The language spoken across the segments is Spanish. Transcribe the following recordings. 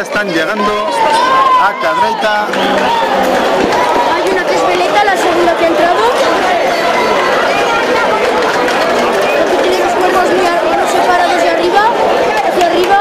ya están llegando a Cadreita. Hay una que es veleta, la segunda que ha entrado. Aquí tiene los cuernos muy separados de arriba, hacia arriba.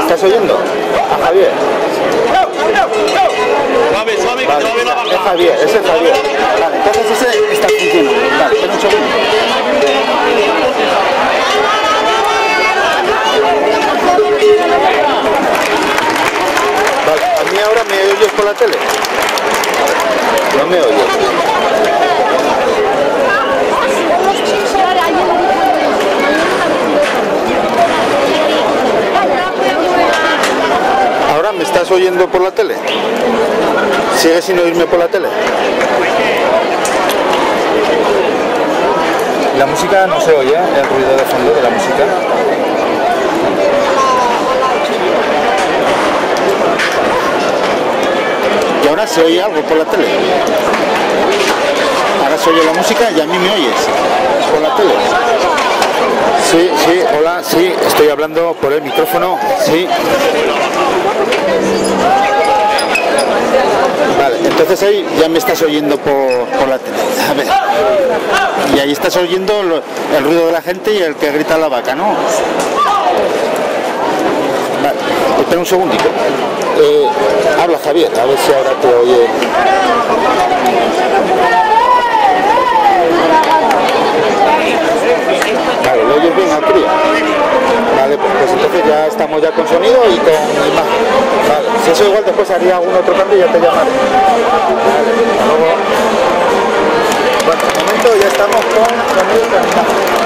¿Estás oyendo? A Javier. Suave, suave, Vale, es Javier, ese es Javier. Vale, entonces ese está funcionando. Vale, espera un segundo. Vale, a mí ahora me oyes por la tele. No me oyes. Ahora me estás oyendo por la tele. ¿Sigues sin oírme por la tele? La música no se oye, el ruido de fondo de la música. Y ahora se oye algo por la tele. Ahora se oye la música y a mí me oyes por la tele. Sí, sí, hola, sí, estoy hablando por el micrófono, sí. Vale, entonces ahí ya me estás oyendo por la tele. A ver. Y ahí estás oyendo el ruido de la gente y el que grita la vaca, ¿no? Vale, espera un segundito. Habla Javier, a ver si ahora te oye. Vale, lo oyes bien a cría. Vale, pues entonces ya estamos ya con sonido y con imagen. Vale, si eso igual después haría algún otro cambio y ya te llamaré. Vale, hasta luego. Bueno, de momento ya estamos con sonido y con imagen.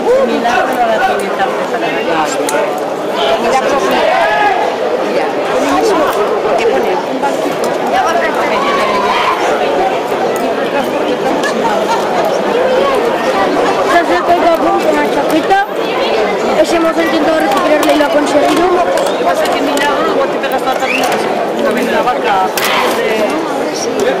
pero milagro la tiene tan preparada. Milagro mira, lo mismo que pones un banquito y ahora te pones en el y pues las cortamos en la otra. Se ha caído con la chaqueta, ese hemos intentado recuperarla y lo ha conseguido. Lo que pasa es que milagro luego te pegas toda la vez la barca. Si se meten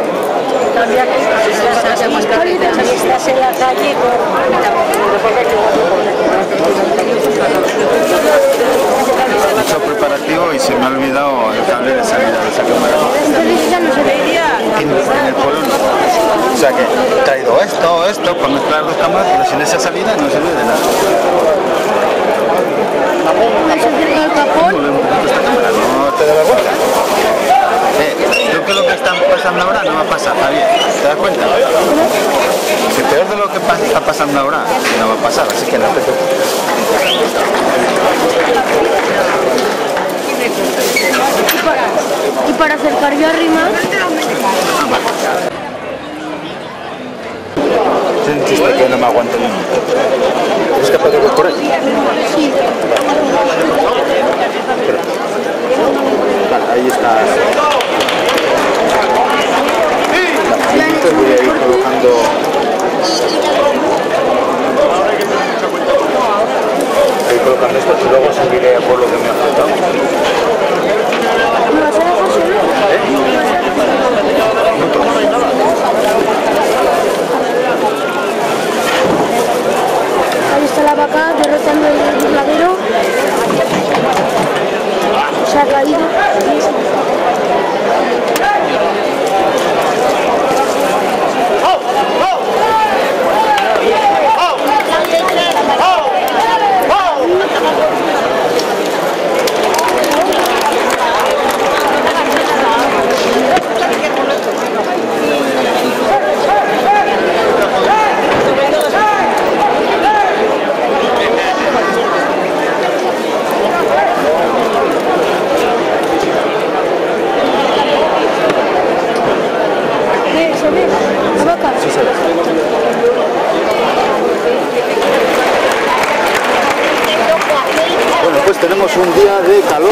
estás en la calle, mucho preparativo y se me ha olvidado el cable de salida de esa cámara. En el polo, o sea que he traído esto, para mezclar dos cámaras, pero sin esa salida no sirve de nada. No te da la vuelta. Creo que lo que está pasando ahora no va a pasar, Javier. ¿Te das cuenta? Si peor de lo que está pasando ahora, no va a pasar, así que no te preocupes. Y para acercar yo arriba. Sentiste que no me aguanto ni mucho. ¿Es capaz de correr? Sí. Ahí está. Te voy a ir colocando. Voy colocando esto y luego seguiré por lo que me ha faltado. ¿Me vas a dejar solo? Ahí está la vaca derrotando el burladero. Se ha caído. Tenemos un día de calor,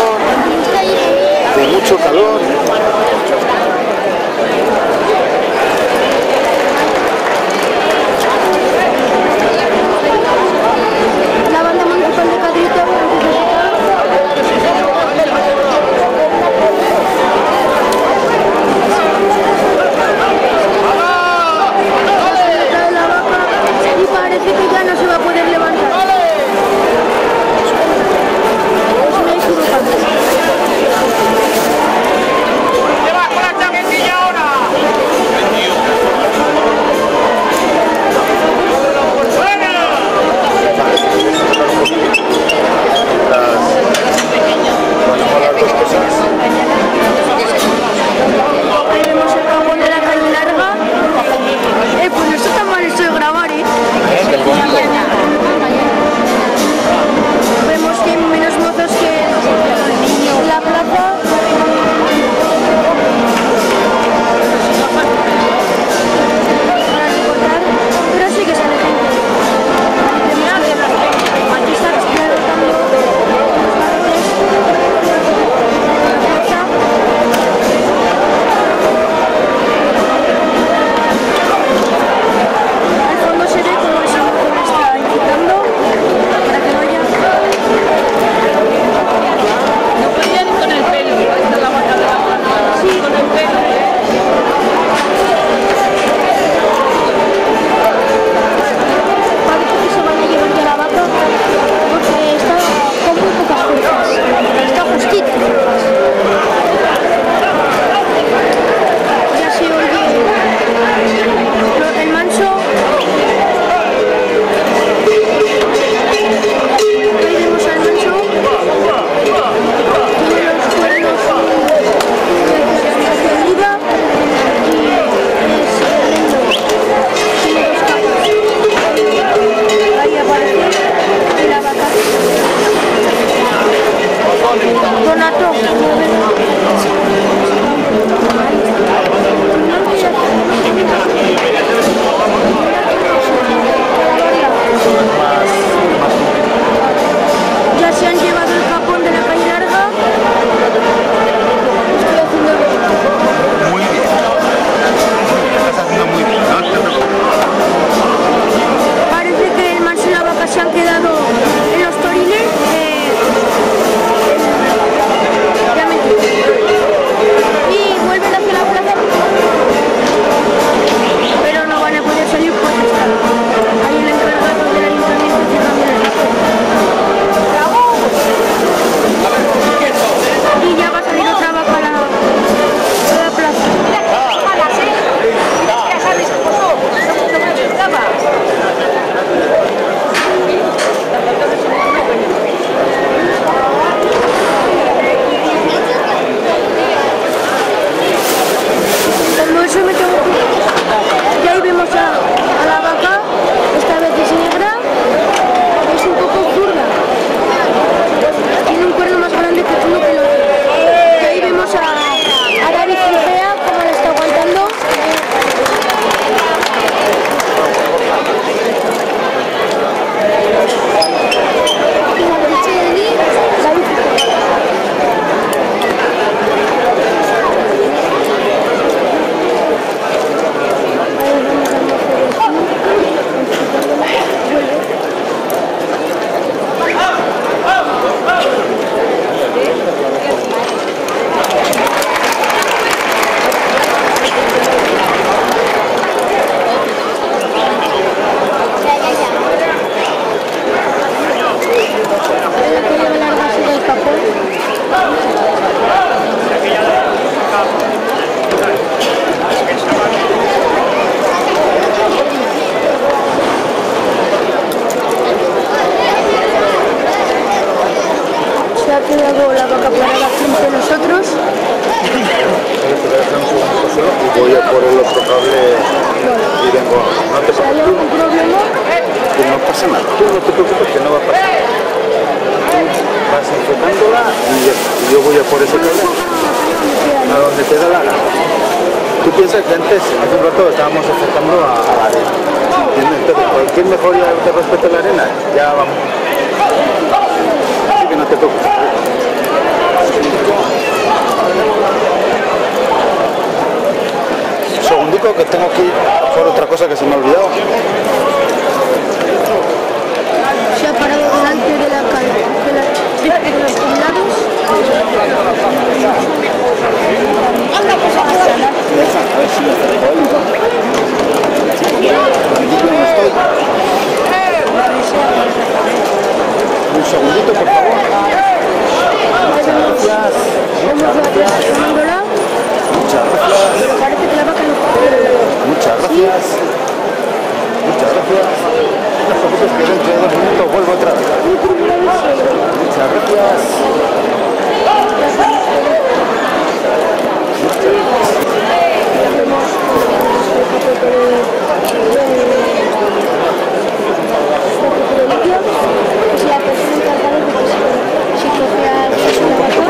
de mucho calor. La banda Manchón de Cadreita. La vaca y parece que ya no se va a poder levantar. por el otro cable y vengo a... No te preocupes, que no pasa nada. Tú no te preocupes que no va a pasar nada. Vas enfocándola y yo voy a por ese cable a donde te da la gana. Tú piensas que antes, hace un rato, estábamos enfocando a la arena. Entonces, cualquier mejoría que respecto a la arena, ya vamos. Así que no te preocupes. Segundico, que tengo que ir por otra cosa que se me ha olvidado. Se ha parado delante de la calle, de los lados. Un segundito, por favor. Muchas gracias. Muchas gracias. Muchas gracias. Muchas gracias. Muchas gracias. No te preocupes que dentro de 2 minutos vuelvo otra vez. Muchas gracias. ¿Dejas un poquito, por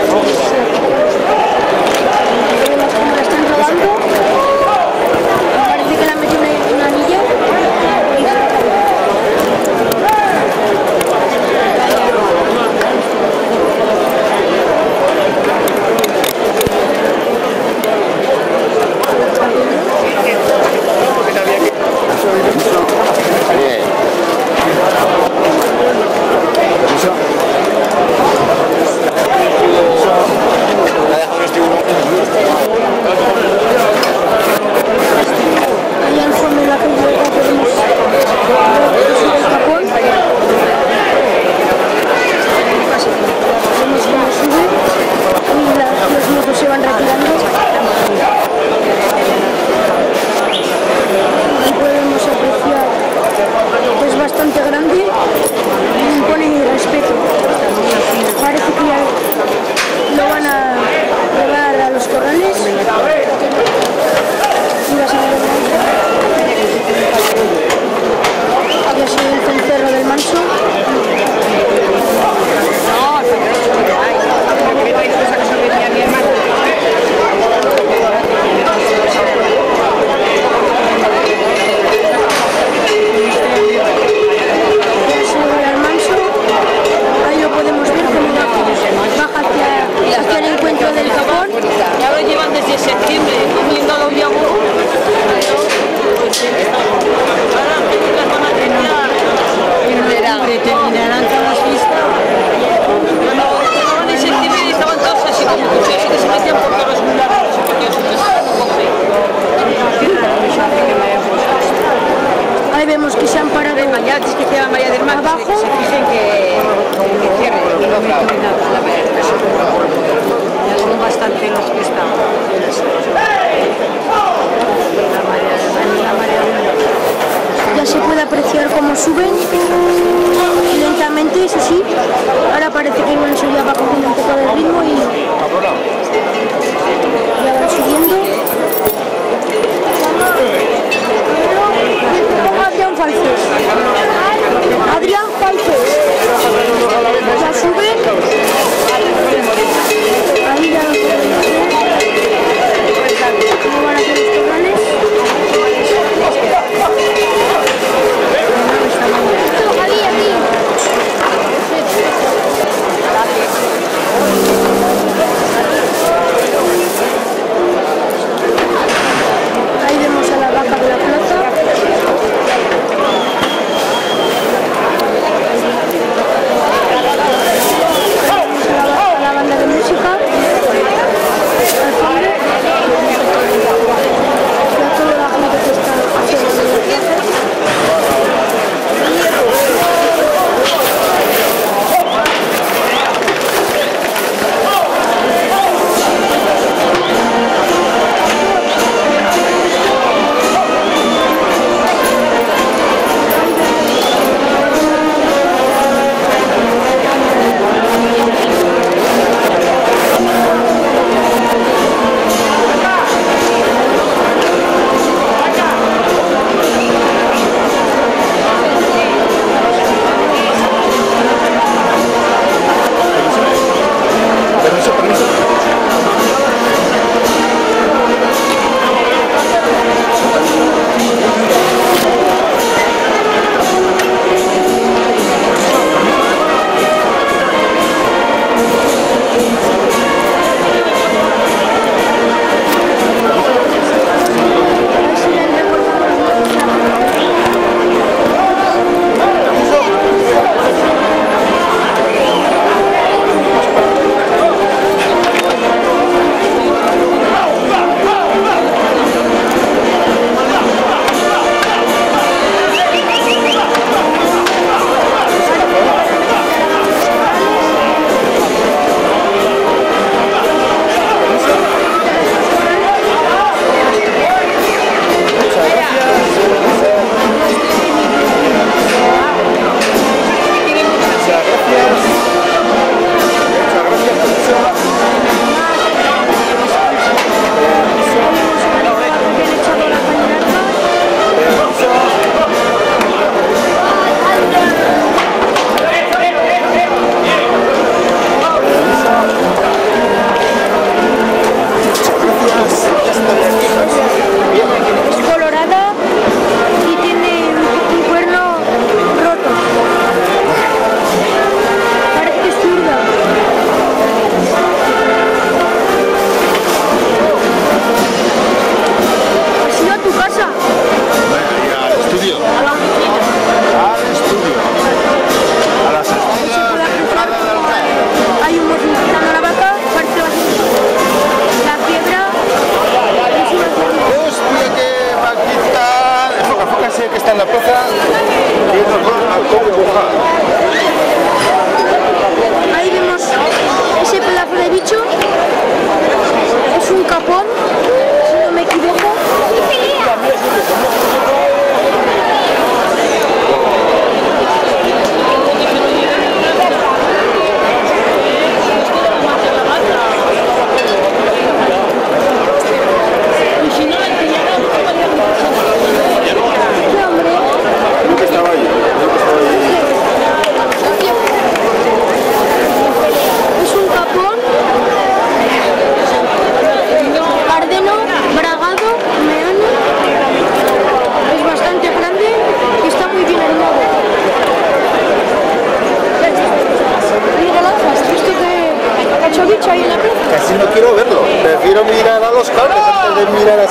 favor? La están robando.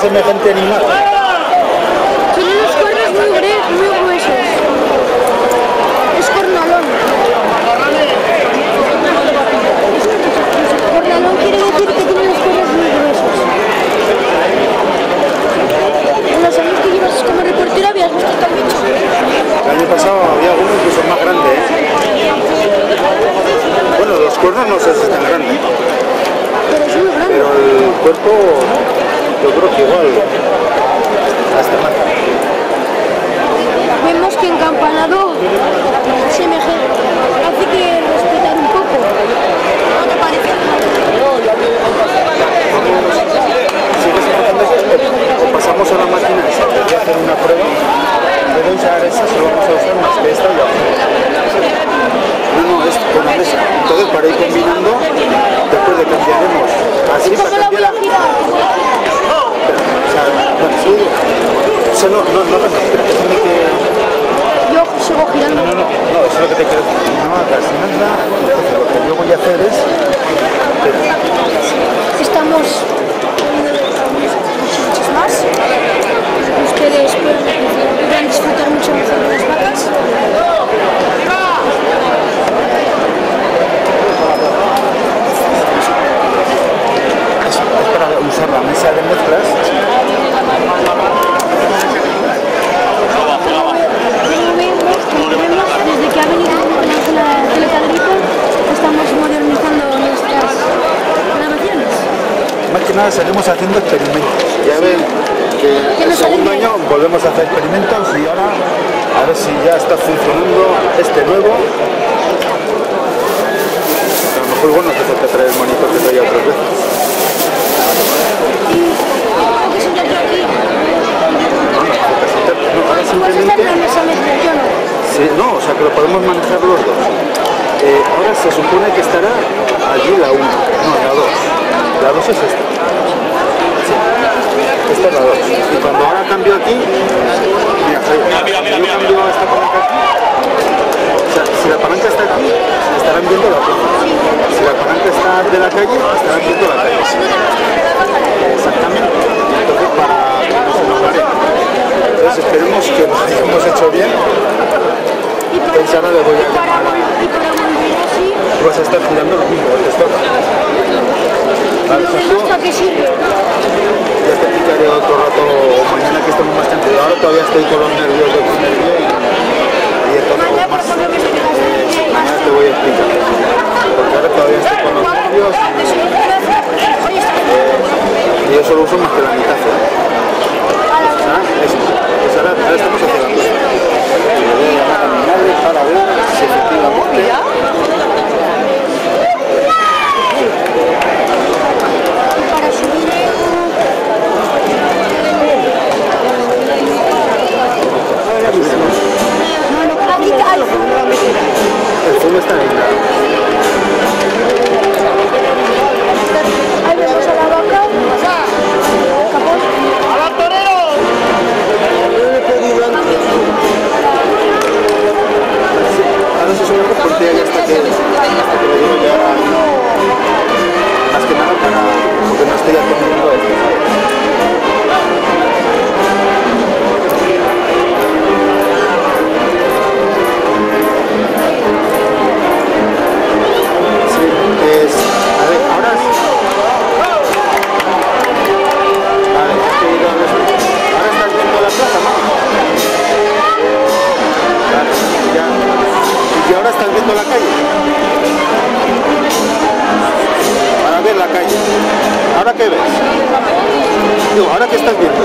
semejante animal. Son unos cuernos muy gruesos. Es cornalón. Cornalón quiere decir que tiene los cuernos muy gruesos. En los años que llevas como reportero habías visto tan bicho. El año pasado había algunos que son más grandes. Bueno, los cuernos no sé si están grandes. Pero es muy grande. Pero el cuerpo, yo creo que igual, hasta más. Vemos que encampanado se me hace que respetar un poco. ¿No te parece? Si pasamos a la máquina, voy a hacer una prueba. Voy a usar esa, solo vamos a usar más que esta. No, es con la mesa. Entonces, para ir combinando, después le cambiaremos. Así para cambiar la... Eso no. Yo sigo girando. No, eso es lo que te quiero decir. No hagas nada. Lo que yo voy a hacer es... Estamos... muchos más. Ustedes van a disfrutar mucho mejor de las vacas. Es para usar la mesa de mezclas. Desde que ha venido la Cadreita, estamos modernizando nuestras grabaciones. Más que nada salimos haciendo experimentos. Ya ven que el segundo año volvemos a hacer experimentos y ahora a ver si ya está funcionando este nuevo. A lo mejor bueno te toca traer el monitor que traía otras veces. Ahora simplemente... Sí, no, o sea que lo podemos manejar los dos. Ahora se supone que estará allí la 1, no, la 2. La 2 es esta. Sí. Esta es la 2. Y cuando ahora cambio aquí... Mira, ahí, yo cambio esta palanca aquí. O sea, si la palanca está aquí, estarán viendo la calle. Si la palanca está de la calle, estarán viendo la calle. Exactamente. Entonces, para que no se nos pare. Entonces esperemos que lo hemos hecho bien. Y para volver así... Vas a estar girando lo mismo, el testón. ¿Lo demás para qué sirve? Ya te explicaré otro rato mañana que estamos más cansados. Ahora todavía estoy con los nervios de comer y entonces... Mañana te voy a explicar. Porque ahora todavía estoy con los nervios. Y yo solo uso más que la mitad. Ahora estamos haciendo cosas. Voy a llamar a mi madre para ver si efectivamente... Para subir... El fuego está ahí. Ahí vemos a la vaca. ¡A la torero! Ahora se sube por ti ya está bien. Más que nada para porque no estoy atendiendo sí, es a ver, ahora ahora estás viendo la plaza, ¿no? Claro, ya. Y ahora estás viendo la calle. Para ver la calle. ¿Ahora qué ves? Digo, ¿ahora qué estás viendo?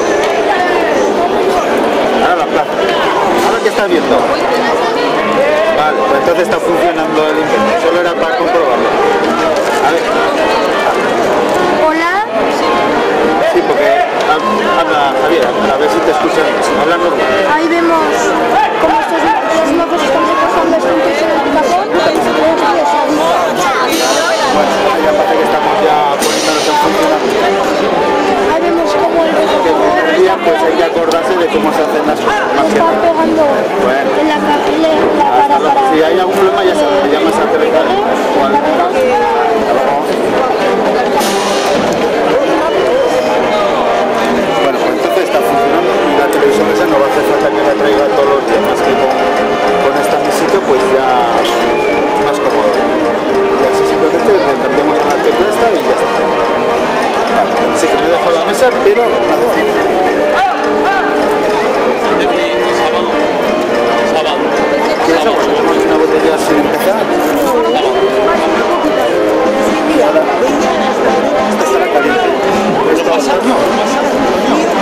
Ahora la plaza. ¿Ahora qué estás viendo? Vale, pues entonces está funcionando el inventario. Solo era para comprobarlo. A ver. Hola. Sí, porque habla Javier, a ver si te escuchan. Habla normal. Ahí vemos cómo estos mozos están recostando juntos en el cajón. Bueno, ya parece que estamos ya poniéndonos en funcionamiento. Ahí vemos cómo el día pues hay que acordarse de cómo se hacen las cosas. Están pegando en la cara para... Si hay algún problema ya se llama a Cadreita. Bueno, funcionando y la televisión esa no va a hacer falta que la traiga todos los días, más que con esta mesita pues ya más cómodo. Y así simplemente le cambiamos a la tecla esta y ya está. Vale, sí que me dejo la mesa, pero una botella sin empezar. Esta estará caliente. Esta va a ser no. Está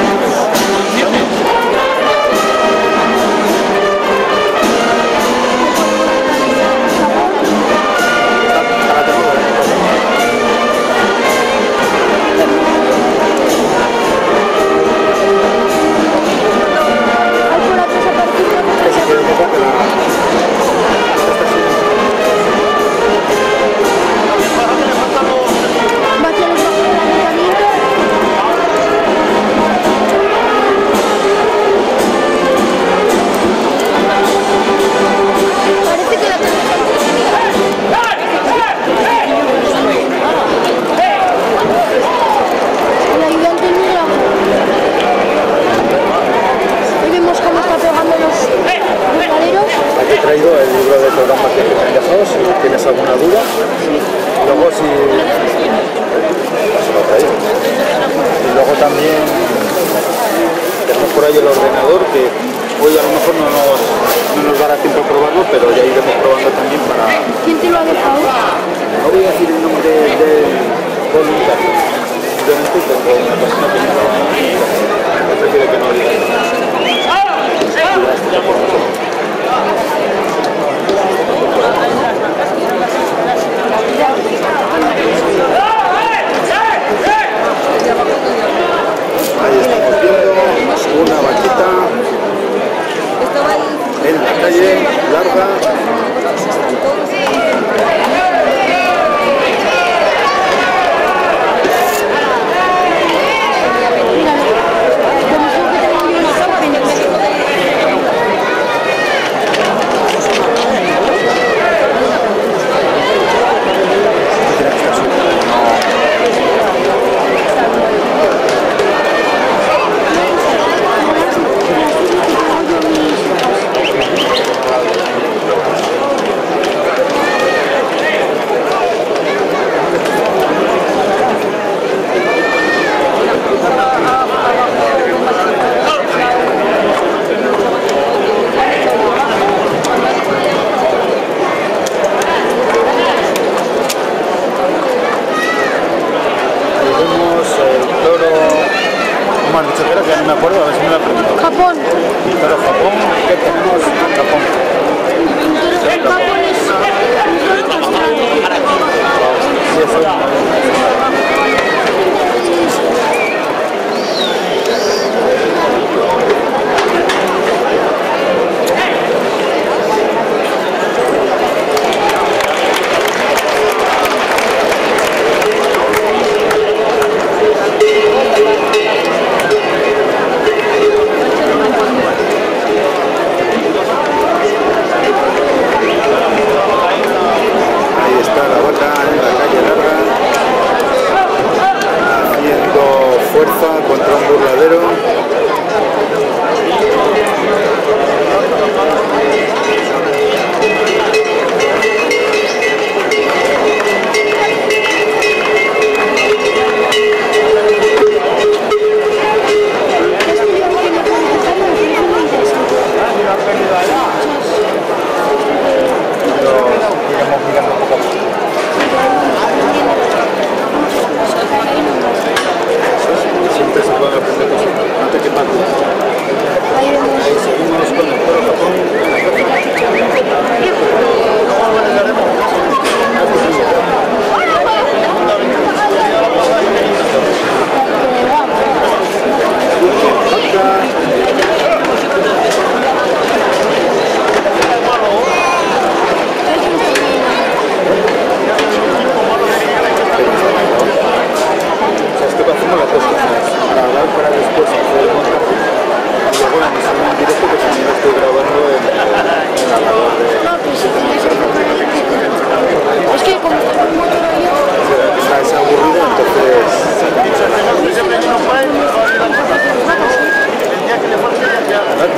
la bota en la calle larga. San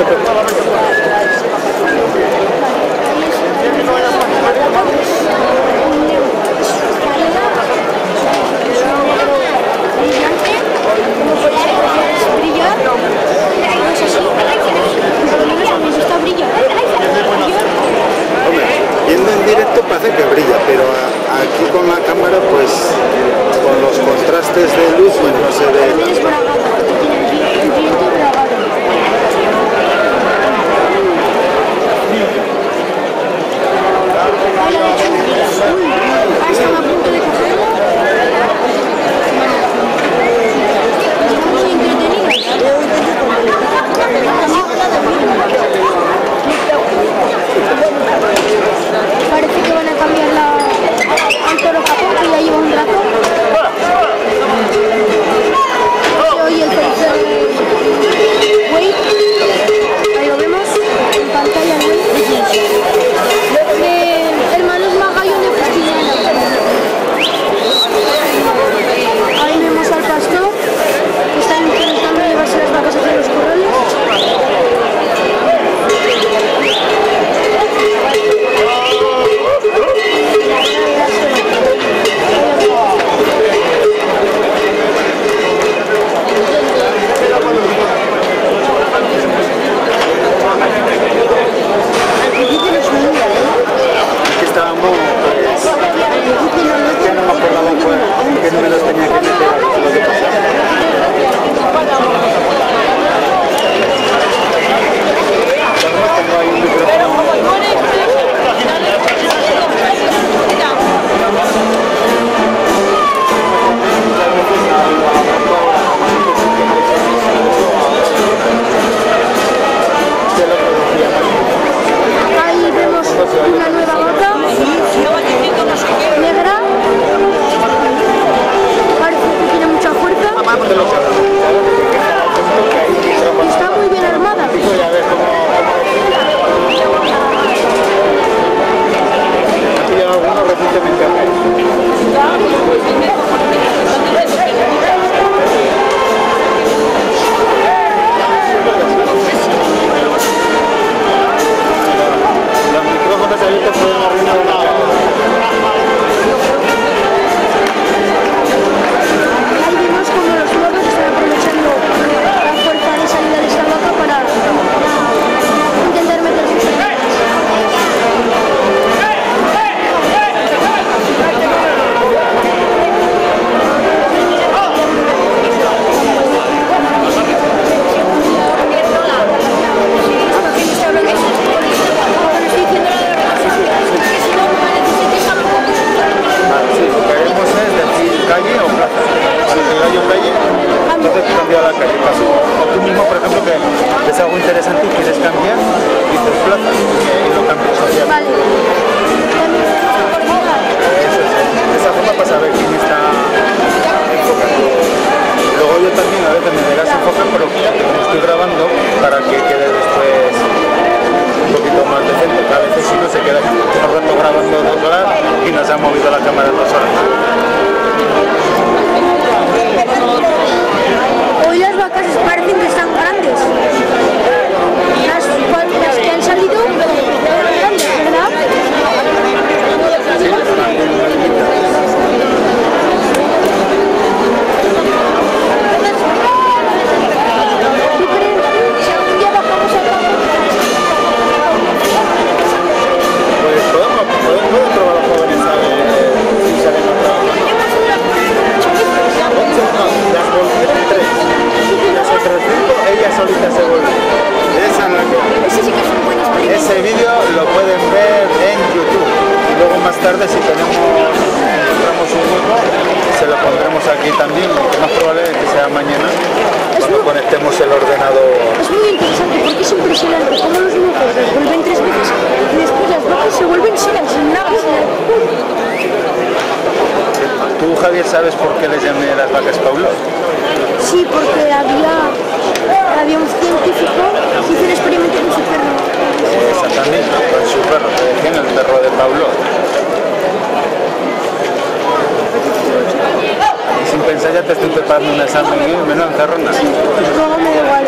Miguel, menos en carrona. No, me da igual.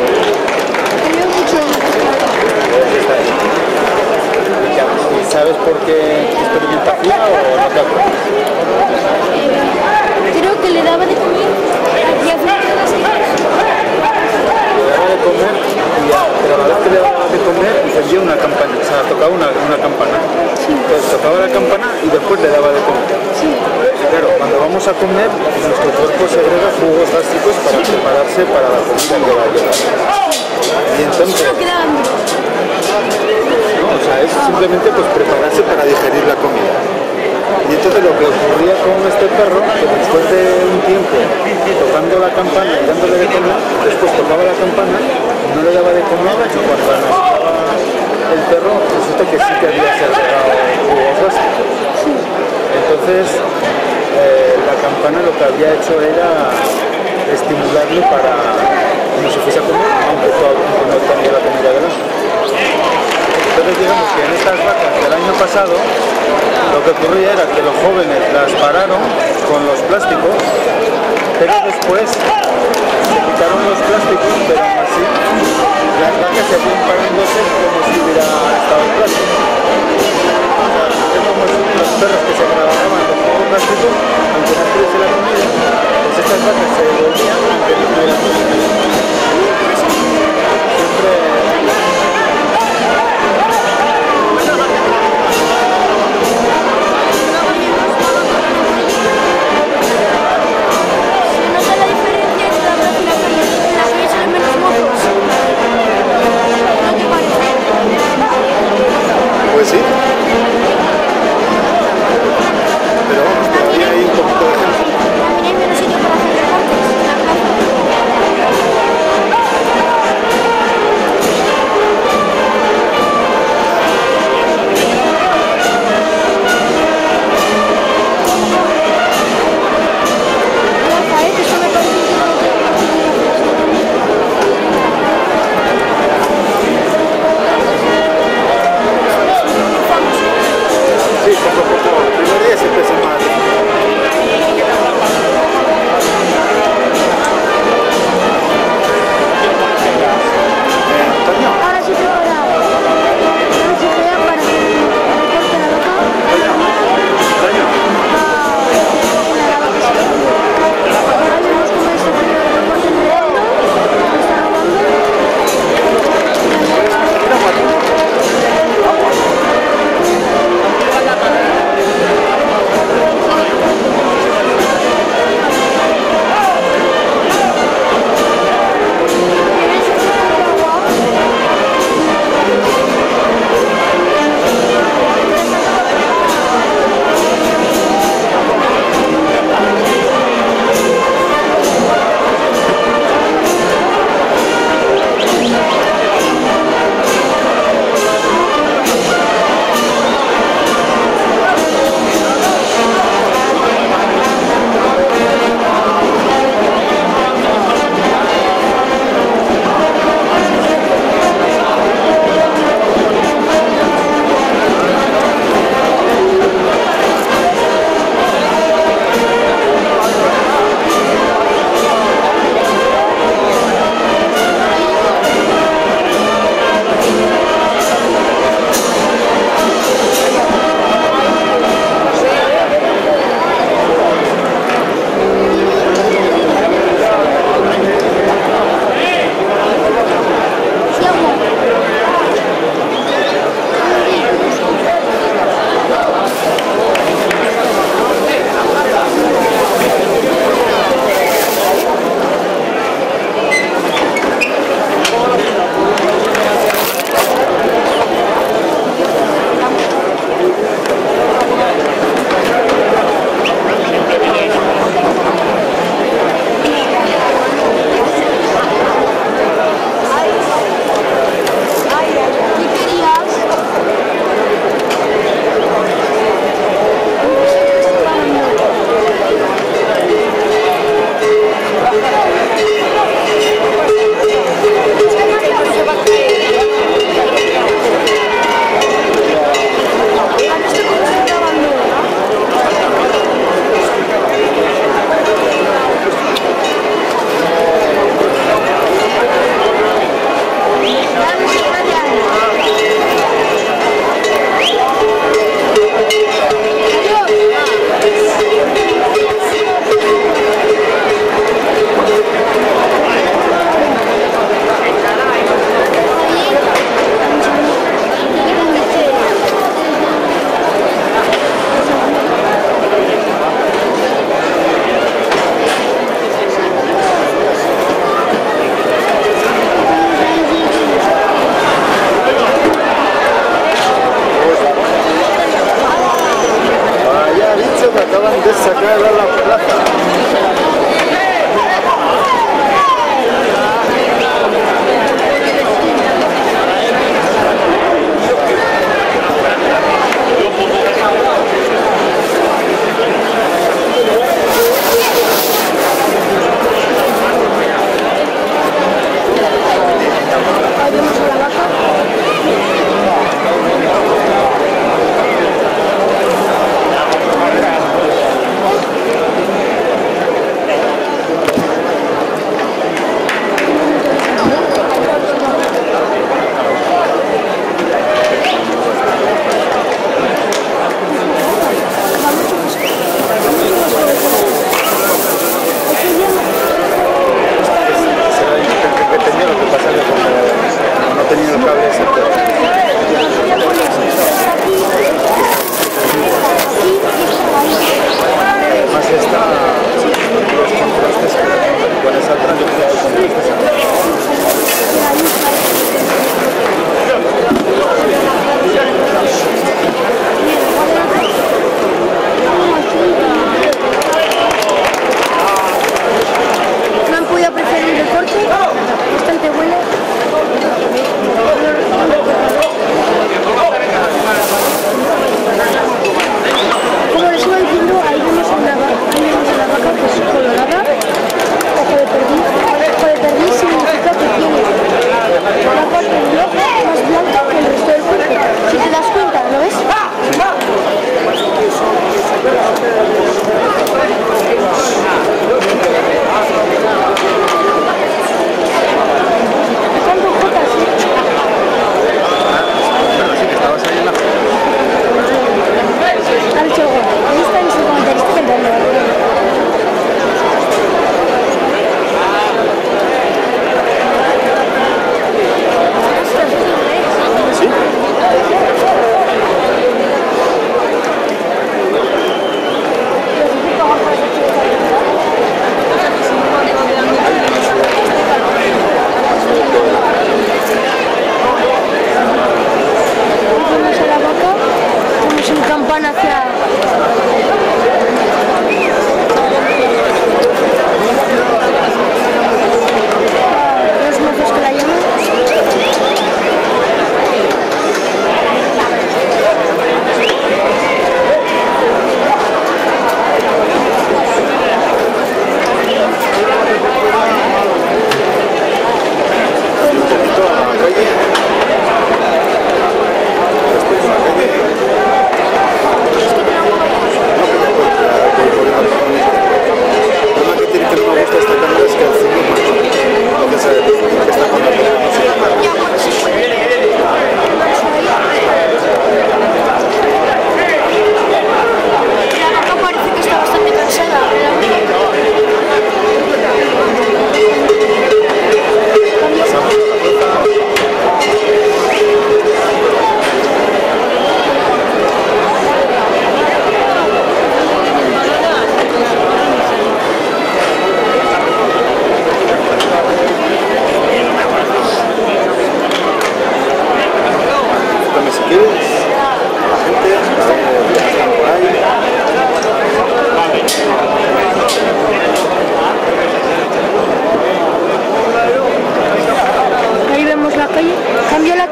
Tenía mucho porque experimentación o no te acuerdas? Creo que le daba de comer aquí a frente de las hijas. Le daba de comer, pero a la vez que le daba de comer encendía una campana, o sea, tocaba una campana. Sí. Entonces tocaba la campana y después le daba de comer. Sí. Claro, cuando vamos a comer, nuestro cuerpo segrega jugos gástricos para prepararse para la comida que va a llegar. Y entonces... o sea, es simplemente pues prepararse para digerir la comida. Y entonces lo que ocurría con este perro, que después de un tiempo tocando la campana y dándole de comer, después tocaba la campana, no le daba de comer, y cuando estaba el perro, resulta que sí que había segregado jugos gástricos. Entonces, la campana lo que había hecho era estimularlo para que se fuese a comer, aunque no tenía la comida delante. Entonces digamos que en estas vacas del año pasado lo que ocurría era que los jóvenes las pararon con los plásticos, pero después se quitaron los plásticos, pero así las vacas se fueron parándose como si hubiera estado el plástico. O sea, es como los perros que se trabajaban con los plásticos, aunque no estuviese la comida, pues estas vacas se volvían aunque no hubiera siempre. Se nota la diferencia entre la velocidad y la velocidad de los motores.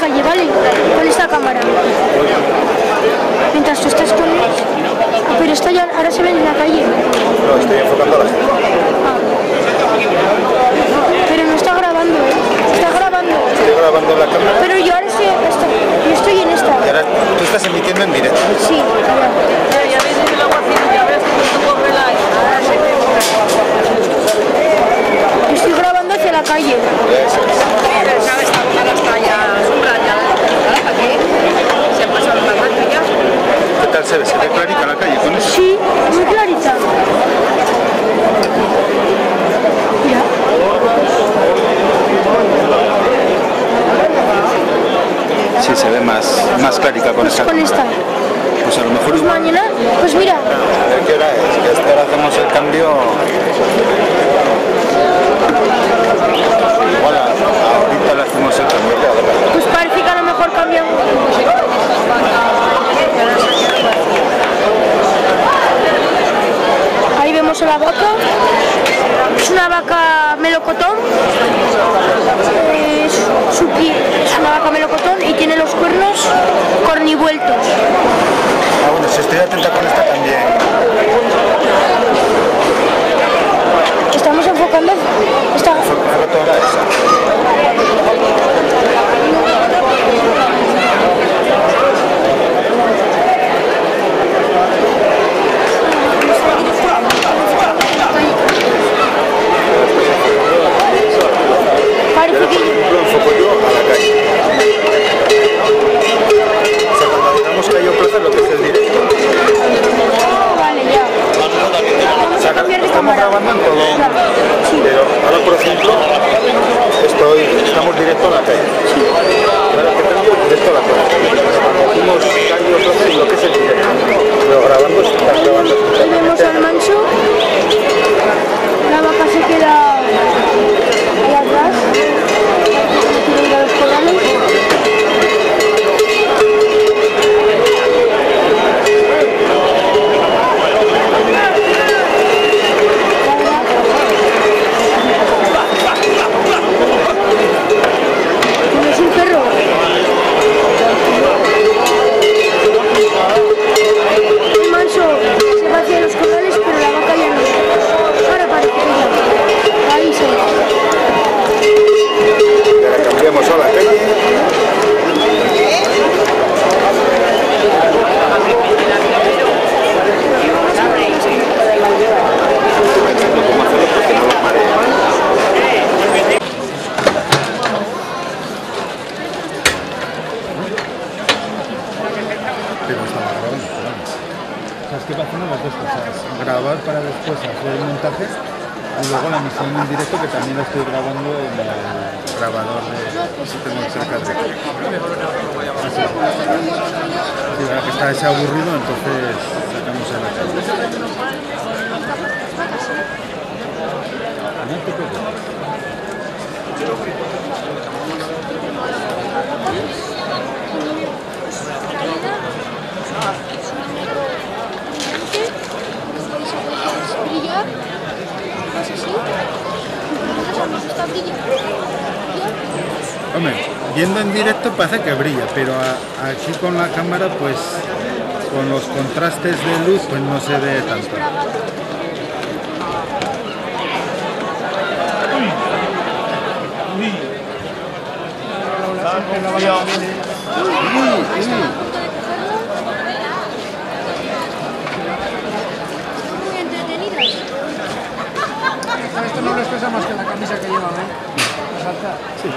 calle, ¿vale? ¿Cuál es la cámara? Mientras tú estás con él. Ah, pero está ya, ahora se ve en la calle. No, estoy enfocando a la gente. Ah. Pero no está grabando, ¿eh? Está grabando. Estoy grabando la cámara. Pero yo ahora estoy, yo estoy en esta. Y ahora tú estás emitiendo en directo. Sí, claro. Ya veis el agua así, ya verás que tú coges la... Yo estoy grabando hacia la calle. Eso es. ¿Sabes? Ahora está ya sombrada. Aquí se ha pasado la marcha ya. ¿Qué tal se ve? ¿Se ve clarita la calle con eso? Sí, muy clarita. Ya. Sí, se ve más clarita con esta. Con esta. Pues a lo mejor... Pues mañana, pues mira. A ver qué hora es, que hasta ahora hacemos el cambio... Igual ahorita le hacemos el cambio. Pues parece que a lo mejor cambiamos. Ahí vemos a la vaca. Es una vaca melocotón. Es una vaca melocotón y tiene los cuernos cornivueltos. Ah, bueno, si estoy atenta con esta también. Estamos enfocando. Está enfocando toda esa. Parece que lo enfoco yo a la calle. O sea, cuando digamos que hay un plazo, lo que es el directo. Vale, ya. Vamos a cambiar de cámara. Pero ahora, por ejemplo, estamos directo a la calle. Ahora que cambio, directo a la calle. Hicimos cambio y lo que es el directo. Pero grabando, está grabando. Ahí vemos al Mancho. La vaca se queda ahí atrás. Quiero ir a los corrales. Parece que brilla, pero aquí con la cámara, pues con los contrastes de luz, pues no se ve tanto. Muy entretenido. Esto no lo expresa más que la camisa que lleva, ¿eh? Sí.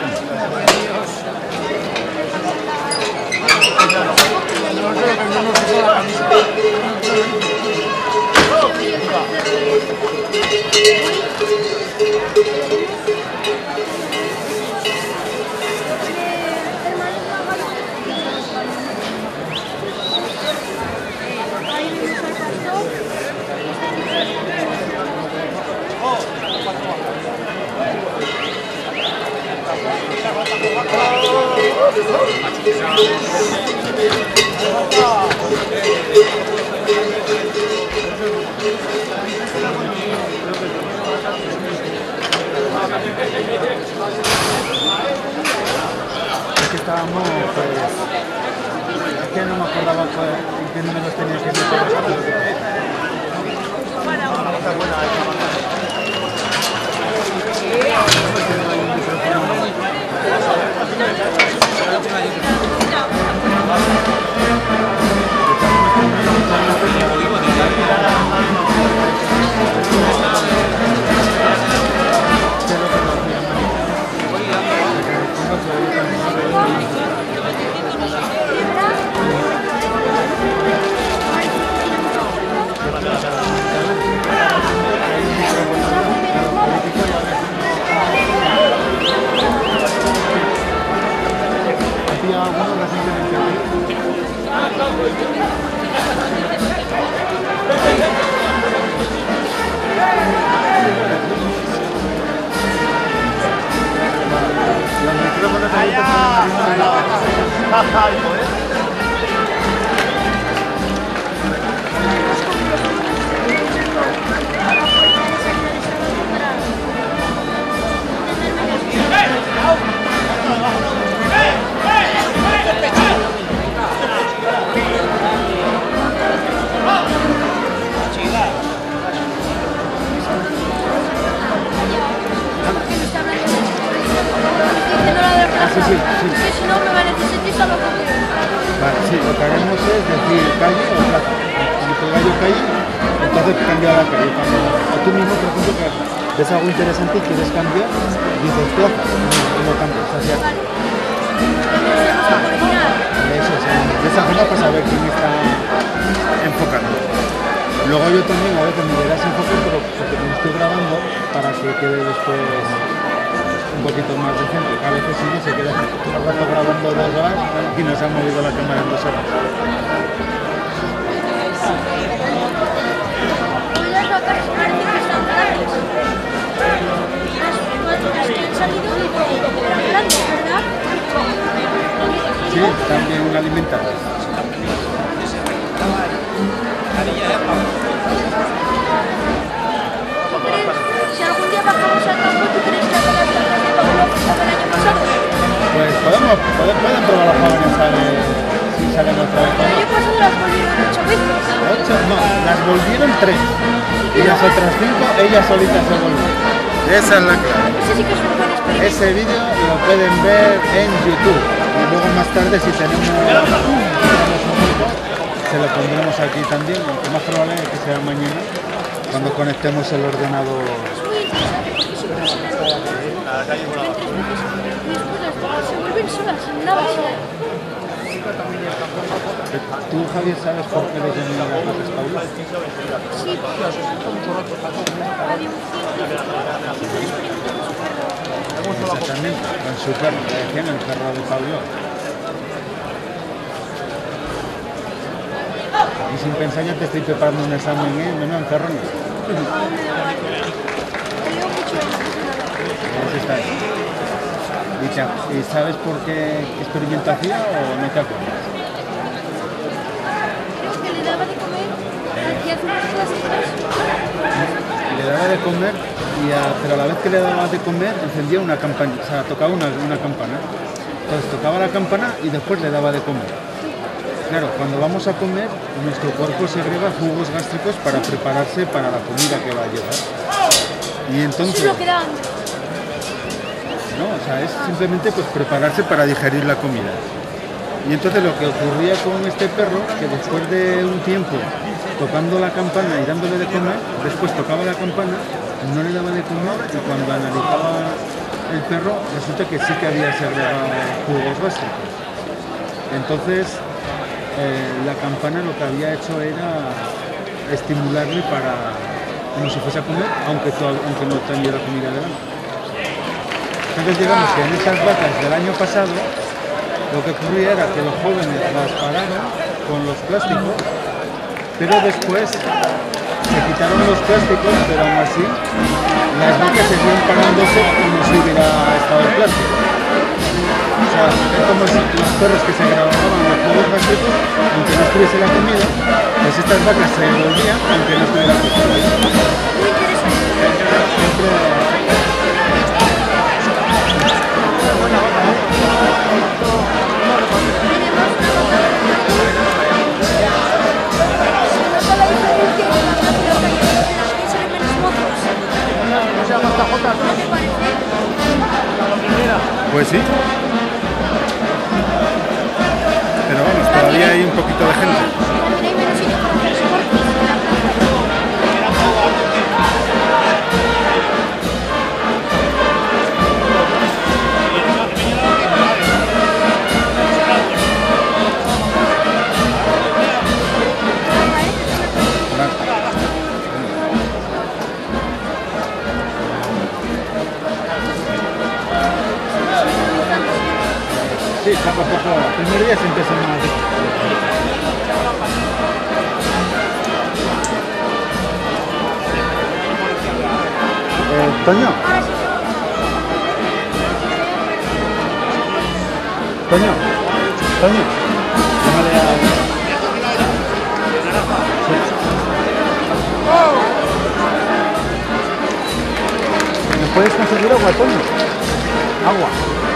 estábamos, pues, es que no me acordaba en qué números tenía que meter los el ordenador. ¿Tú, Javier, sabes por qué le llaman las Rojas Paulas? Sí. Exactamente, con su perro, le decían el perro de Pablo. Y sin pensar ya te estoy preparando un examen, ¿eh? No me encarrones. ¿Y sabes por qué experimento hacía o no te acuerdas? Creo que le daba de comer y hacía unas cosas. Le daba de comer, pero a la vez que le daba de comer encendía una campana, o sea, tocaba una campana. Entonces tocaba la campana y después le daba de comer. Claro, cuando vamos a comer, nuestro cuerpo segrega jugos gástricos para prepararse para la comida que va a llevar. Y entonces... No, o sea, es simplemente pues prepararse para digerir la comida. Y entonces lo que ocurría con este perro, que después de un tiempo tocando la campana y dándole de comer, después tocaba la campana, no le daba de comer y cuando analizaba el perro, resulta que sí que había segregado jugos gástricos. Entonces... la campana lo que había hecho era estimularle para como si fuese a comer, aunque no tenía la comida delante. Entonces digamos que en esas vacas del año pasado lo que ocurría era que los jóvenes las pararon con los plásticos, pero después se quitaron los plásticos, pero aún así las vacas seguían parándose como si hubiera estado el plástico. O sea, es como si los perros que se grababan los jugos gástricos, aunque no estuviese la comida, pues estas vacas se volvían aunque no estuviera la comida. Muy interesante. Siempre... Bueno. poco a poco, el primer día se empieza más. Toño. ¿Me puedes conseguir agua, Toño? Agua. Sí.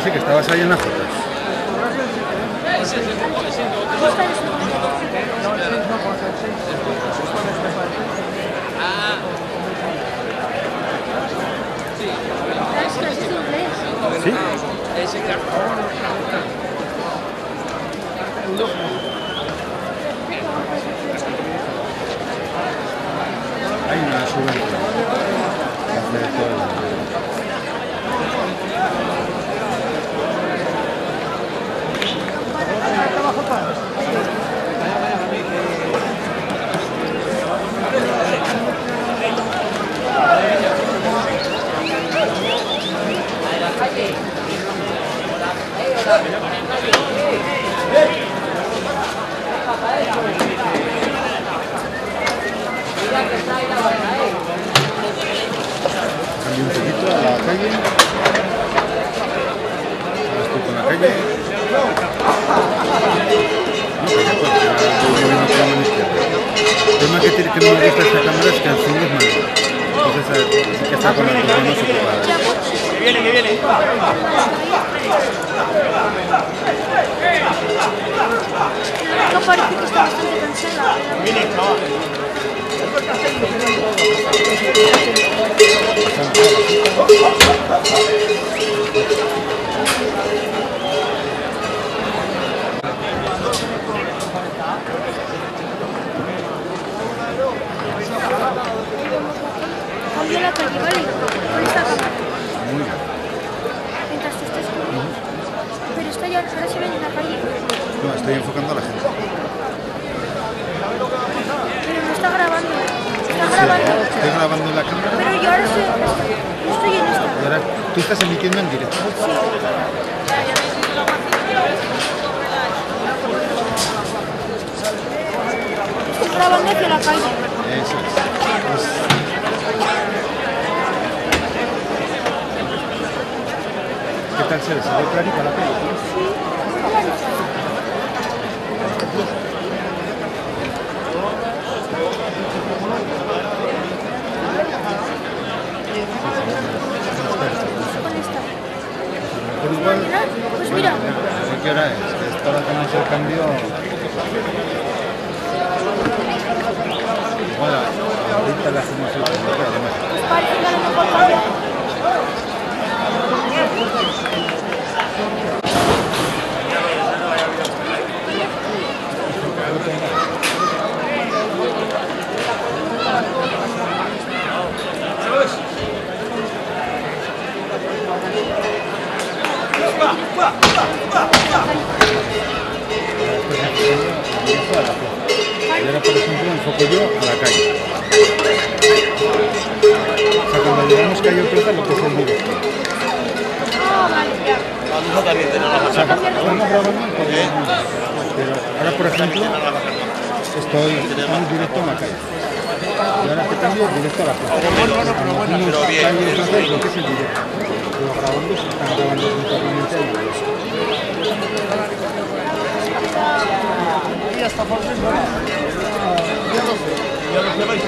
Así que estabas ahí en las fotos. ¿Sí? Hay una subvención. Cambio un poquito a la calle. Estoy con la calle. El problema que tiene que no me gusta esta cámara es que al zoom es malo. Entonces sí que está con las manos ocupadas. ¡Que viene, que viene! No parece que está bastante cansada. ¡Viene, chaval! Cambio la calle, ¿vale? Con esta cámara. Mientras tú estés conmigo. Pero estoy ahora, se ve en la calle. No, estoy enfocando a la gente. Pero me está grabando. Está grabando. Estoy grabando en la cámara. Pero yo ahora estoy, en esta. Y ahora tú estás emitiendo en directo. Sí. Estoy grabando hacia la calle. Eso es. ¿Qué tal se ve? ¿Se ve clarito la película? Sí, ¿con esta? ¿Con esta? Pues mira. No sé qué hora es, esta hora que no ha hecho el cambio. Bueno, ahorita la hacemos el cambio, pero además. Pues parece que a lo mejor cambia. Y ahora, por ejemplo, enfoco yo a la calle. O sea, cuando llegamos calle otra, lo cojo muy bien. O sea, estamos grabando en cualquier momento. Pero ahora, por ejemplo, estamos directo a la calle. Y ahora que cambio, directo a la plaza. Pero bien, lo que es el directo. Los grabando se están grabando totalmente a la y hasta por fin, ¿no? Ya los lleváis.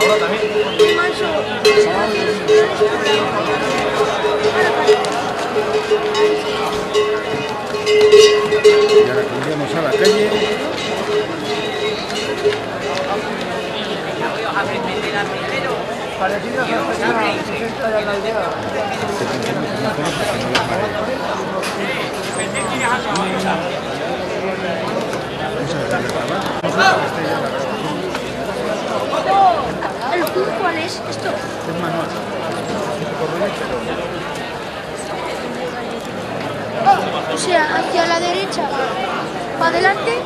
Ahora también. Y ahora cambiamos a la calle. ¿El zoom cuál es esto? Es manual. O sea, hacia la derecha, para adelante.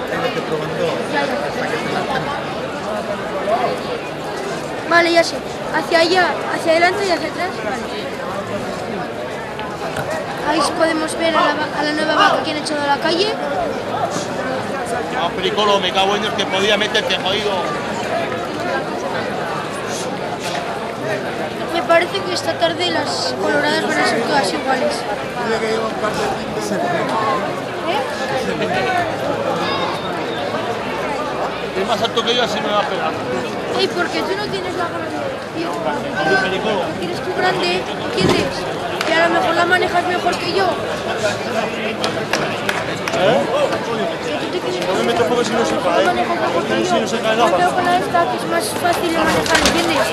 Vale, ya sé. Hacia allá, hacia adelante y hacia atrás. Vale. Ahí podemos ver a la nueva vaca que han echado a la calle. No, Pericolo, me cago en Dios, que podía meterte, jodido. Me parece que esta tarde las coloradas van a ser todas iguales. ¿Eh? Es más alto que yo, así me va a pegar. Ey, porque tú no tienes la grande, tío. Porque eres tú grande, ¿entiendes? Y a lo mejor la manejas mejor que yo. ¿Eh? No me meto porque si no se cae. Yo tengo con la esta que es más fácil de manejar, ¿entiendes?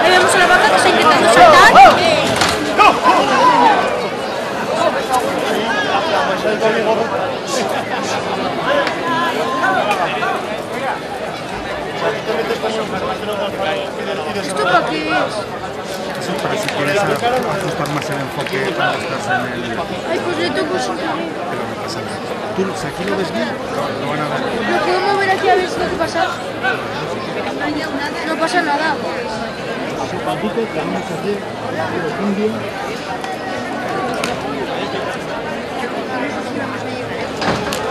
Ahí vemos a la vaca que está intentando saltar. ¿Esto para qué es? Sí, para si quieres ajustar más el enfoque cuando estás en el... Ay, pues le toco sin querer. Pero no pasa nada. ¿Tú si aquí lo ves bien? No, no van a ver. ¿Lo puedo mover aquí a ver si lo que pasa? No pasa nada.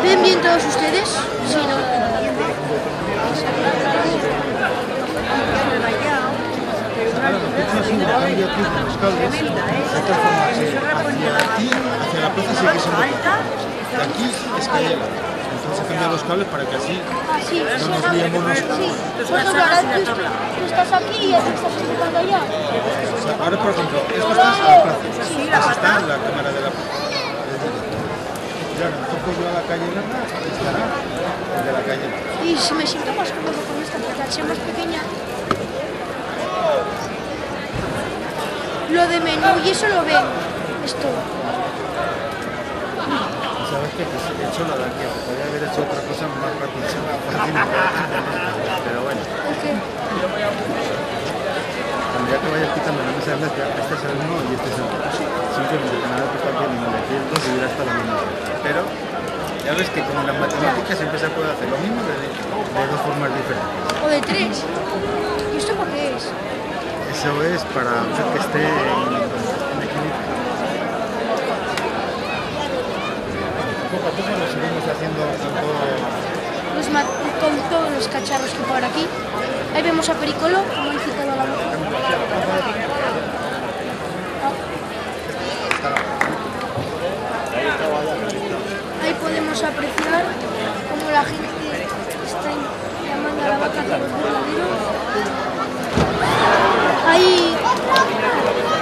¿Ven bien todos ustedes? Sí, ¿no? Hacia la plaza sí que se alta. De aquí es calle. Entonces cambiar los cables para que así no nos liemos nosotros. Tú estás aquí y así estás explicando allá. Ahora, por ejemplo, esto está a la plaza. Esto está en la cámara de la plaza. Claro, toco yo a la calle larga, estará el de la calle larga. Y si me siento más cómodo con esta plaza, al ser más pequeña. Lo de menú y eso lo ven. Esto. Sabes que pues he hecho la de aquí, podría haber hecho otra cosa más rápida. Pero bueno. Okay. Cuando ya te vayas quitando la mesa de mezcla, este es el uno y este es el otro. Simplemente que me da tocar bien y me decía el 2 y hubiera estado bien. Pero ya ves que con las matemáticas siempre se puede hacer lo mismo de dos formas diferentes. O de tres. ¿Y esto por qué es? Eso es para que esté en equilibrio. Poco a poco lo seguimos haciendo con todos los cacharros que por aquí. Ahí vemos a Pericolo, como he citado a la boca. Ahí podemos apreciar cómo la gente está llamando a la vaca con un ahí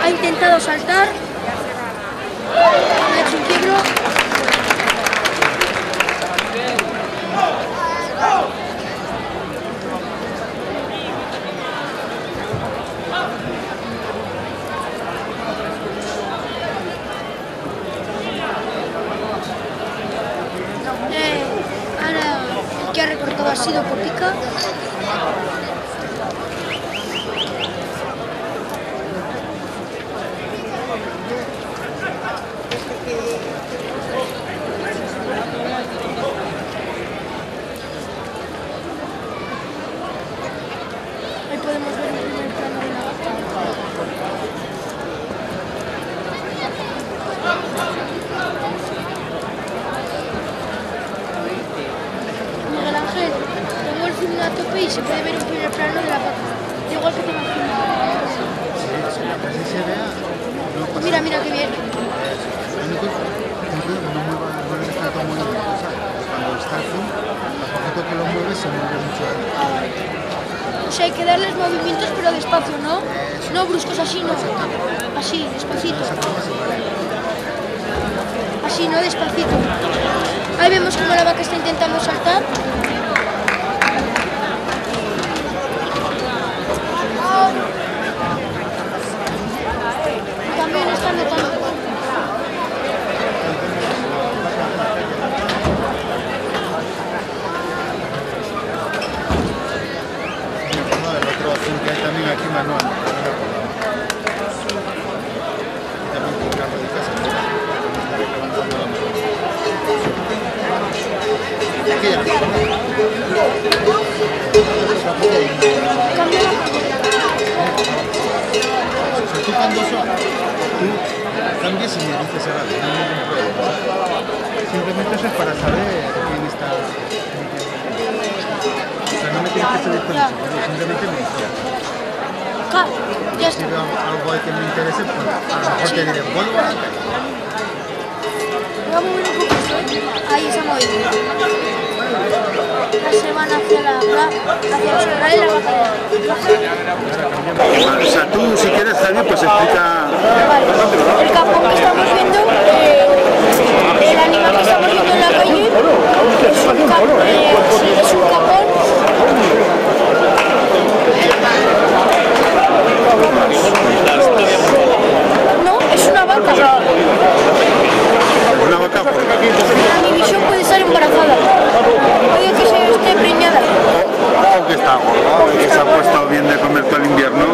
ha intentado saltar, ha hecho un quiebro. Ahora el que ha recortado ha sido Copica. Y se puede ver un primer plano de la vaca, igual que te imaginas. Sí, así se vea. No mira, mira qué bien. No mueva, no le está todo muy bien. Cuando está aquí, a poquito que lo mueves se mueve mucho. O sea, hay que darles movimientos pero despacio, ¿no? No bruscos, así no. Así, despacito. Así, no, despacito. Ahí vemos cómo la vaca está intentando saltar. También están de tanto. También aquí manual. También con carro de casa. Aquí ya. cambies y dices se va bien, no hay ningún problema. Simplemente eso es para saber quién está. O sea, no me tienes que salir con eso, pero simplemente me dices. Yo si veo algo que me interese, pues a lo mejor te diré, vuelvo a la calle. Ahí se ha movido. La semana hacia la solar y la baja. O sea, tú si quieres salir, pues explica. Vale. El capón que estamos viendo, el animal que estamos viendo en la calle, es un capón. No, es una vaca. ¿Una vaca? A mi visión puede estar embarazada. Oye, que se esté preñada. O que está gorda, que se ha puesto bien de comer todo el invierno.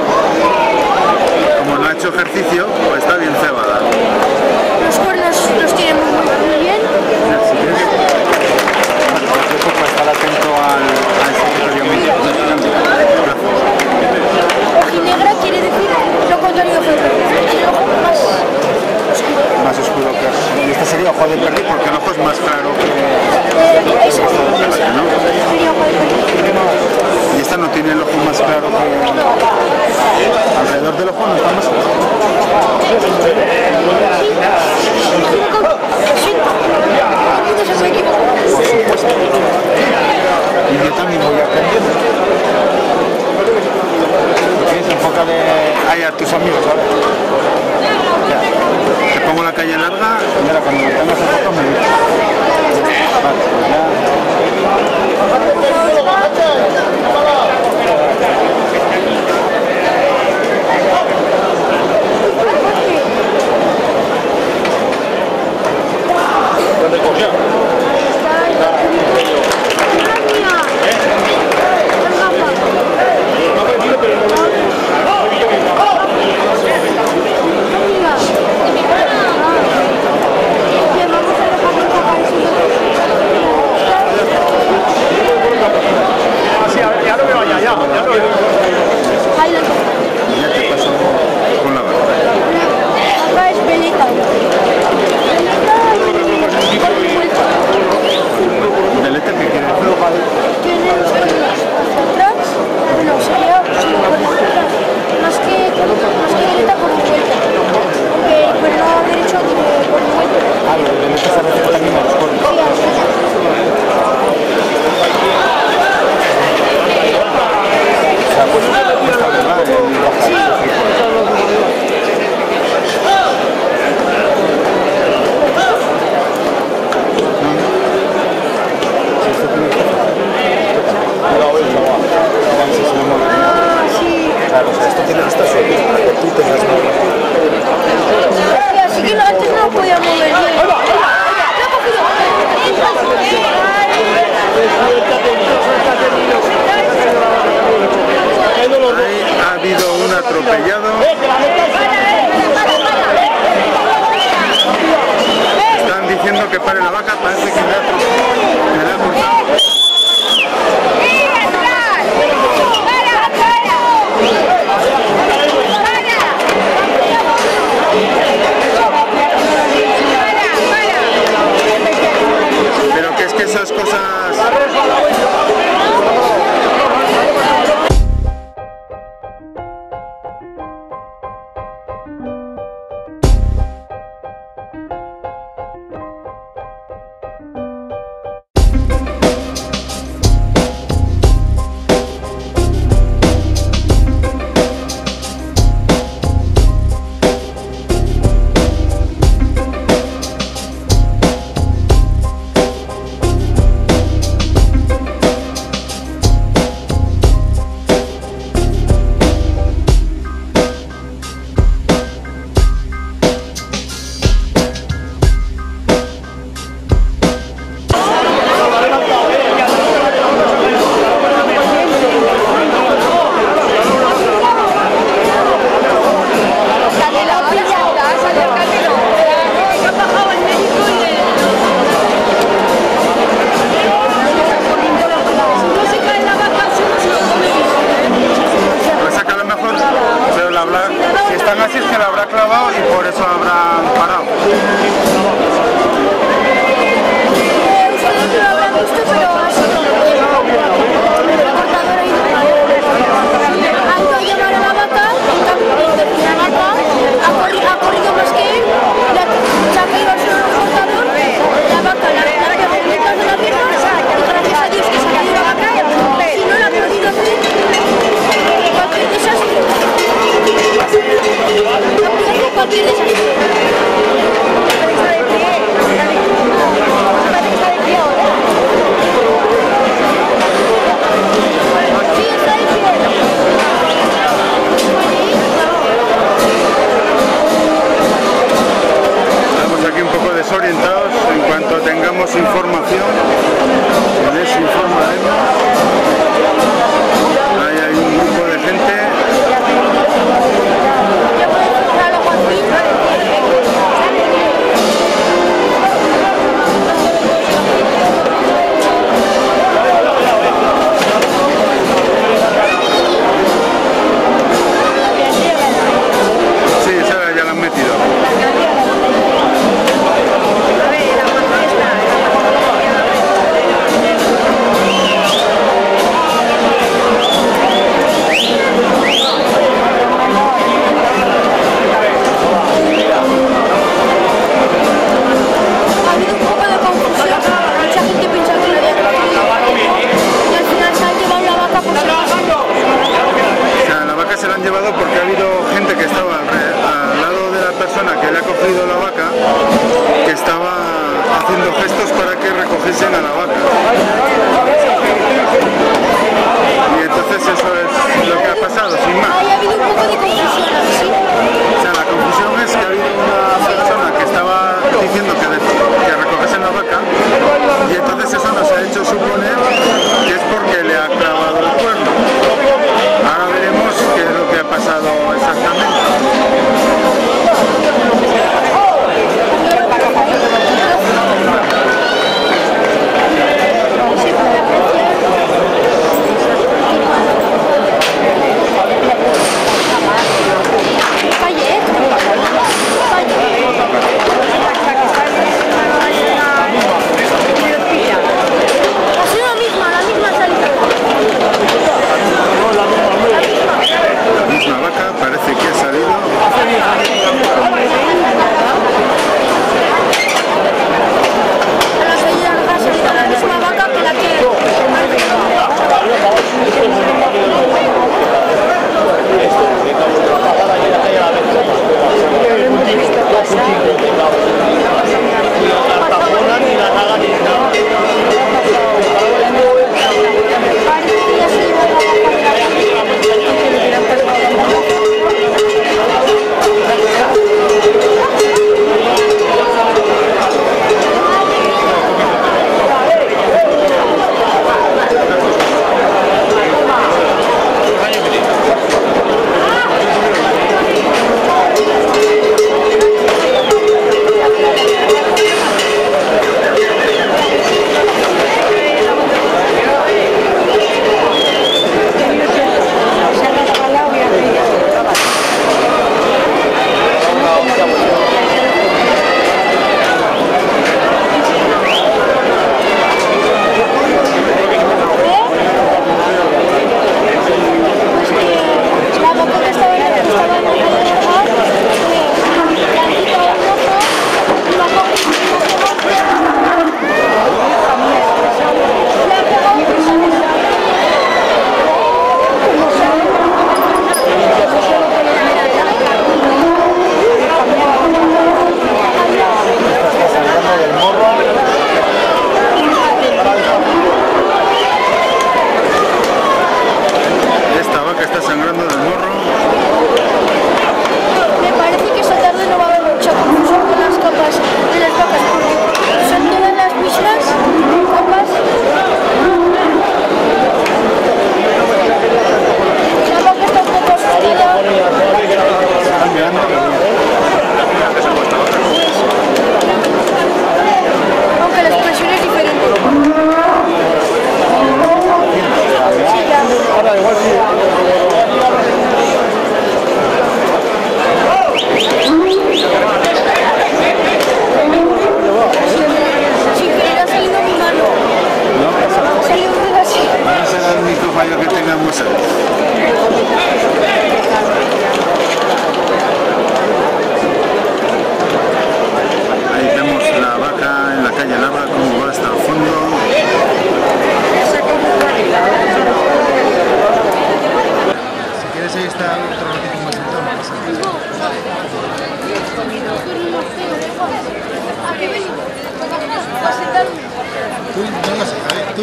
Como no ha hecho ejercicio, pues está bien cebada. Los cuernos los tienen muy bien. Pues estar atento al secretario médico. Negra quiere decir lo contrario que el ojo más oscuro. Más oscuro, claro. Y este sería ojo de perdiz porque el ojo es más claro que ¿no? Y esta no tiene el ojo más claro que... Alrededor del ojo no está más claro. Por supuesto. Y yo también voy aprendiendo. Enfoca de ahí a tus amigos, ¿sabes? Ya. Te pongo la calle larga y ahora cuando me pongas el foco me dices.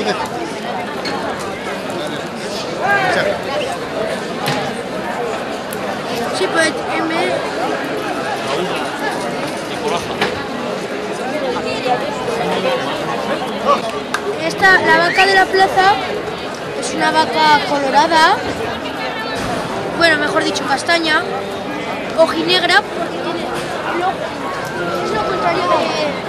She put M. Esta, la vaca de la plaza, es una vaca colorada, bueno, mejor dicho, castaña, ojinegra, porque tiene lo, es lo contrario de...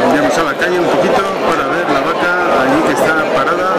Vendríamos a la calle un poquito para ver la vaca allí que está parada.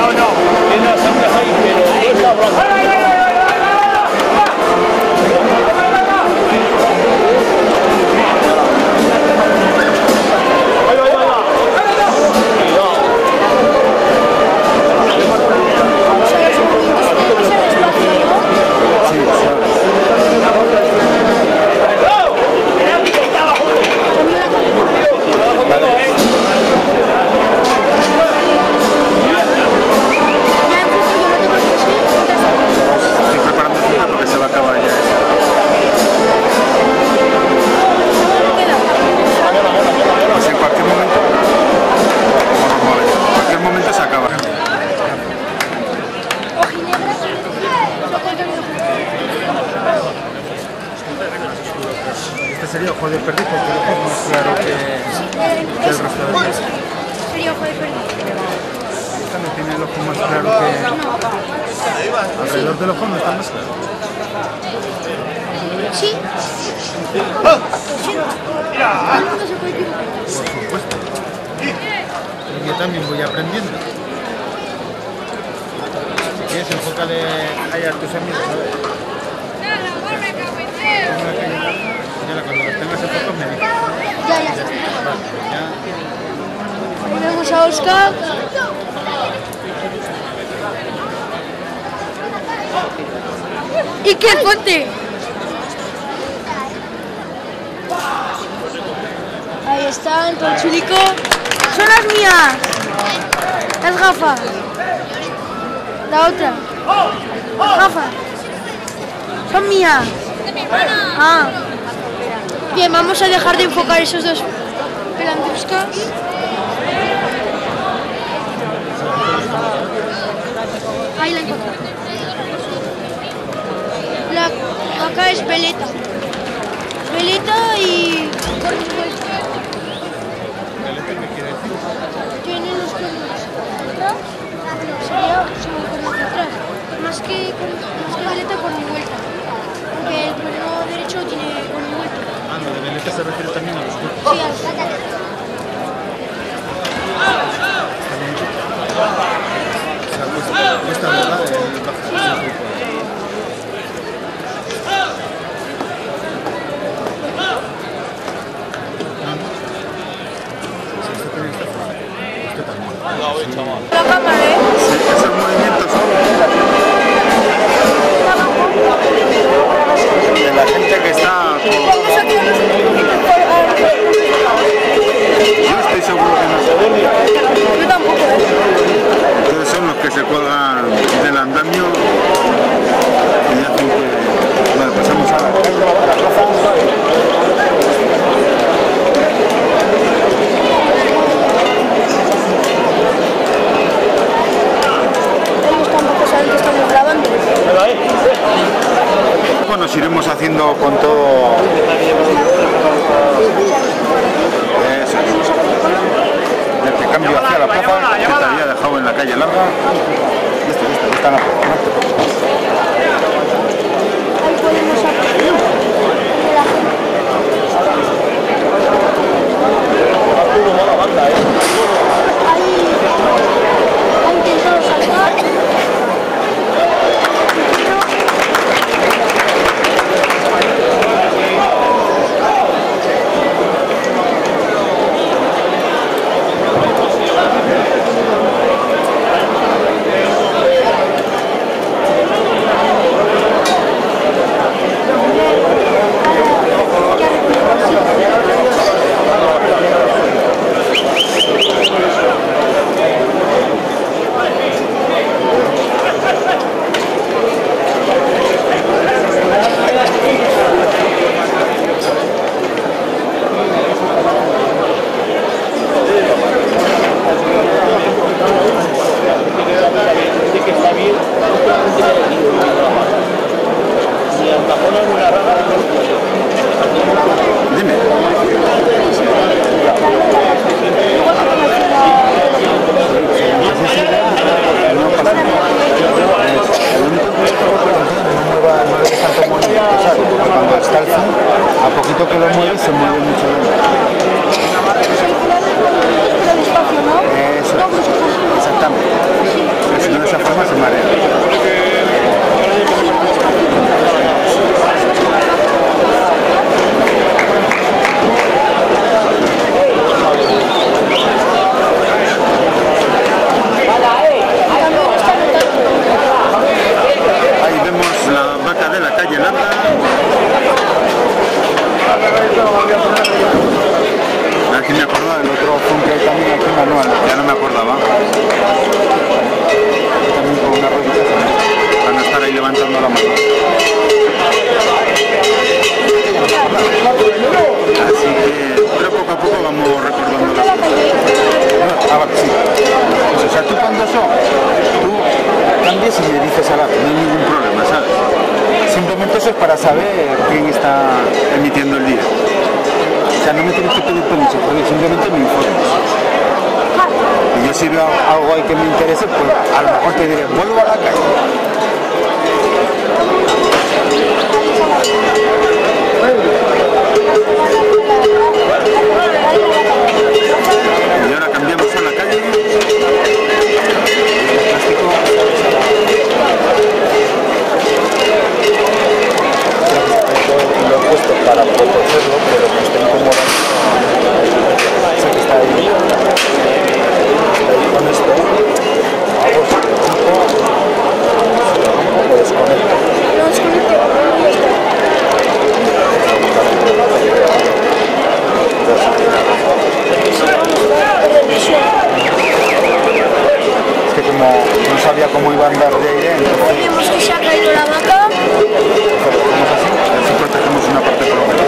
No, no. sería ojo de perdiz, porque lo pongo más claro que el resto de ellas. Sería ojo de perdiz. También tiene el ojo más claro que... Alrededor del ojo no está más claro. Sí. Por supuesto. Y yo también voy aprendiendo. Si quieres, enfócale ahí a tus amigos, a ver. Ya cuando las tengas en foco me dices. Ya, ya. Vale, ya. Vamos a buscar. ¿Y qué ponte? Ahí están, todo el chulico. Son las mías. Las gafas. La otra. Las gafas. Son mías. Ah. Bien, vamos a dejar de enfocar esos dos pelandruscas. Ahí la encontré. Acá es veleta. Veleta y... ¿Veleta qué quiere decir? Tiene los cuernos atrás. Sería solo cuernos atrás. Más que veleta, cuerno vuelta. Porque el cuerno derecho tiene cuerno vuelta. Ah, no, de veleta se refiere también a los cuernos. Sí, a los cuernos. Cuesta nada el bajar. La cámara, ¿eh? Sí, es el movimiento solo. De la gente que está... Yo estoy seguro que no. Yo tampoco. Entonces son los que se cuelgan del andamio y ya tengo que... Bueno, pasamos a la Bueno, nos iremos haciendo con todo... Eso. Este cambio hacia la plaza que te había dejado en la calle larga. Listo, listo, está en la plaza. Ahí podemos sacar. Ahí ha intentado saltar. Para saber quién está emitiendo el día. no me tenéis que pedir permiso, simplemente me informes. Y yo si veo algo ahí que me interese, pues a lo mejor te diré, vuelvo a la calle. Y ahora cambiamos a la calle. Plástico. Lo he puesto para poder hacerlo, pero que estén cómodos. Sé que está ahí. Con esto hago lo desconecto. Es que como no sabía cómo iba a andar de aire, vemos que se ha caído la vaca. Pero como es así, así protegemos una parte por lo menos.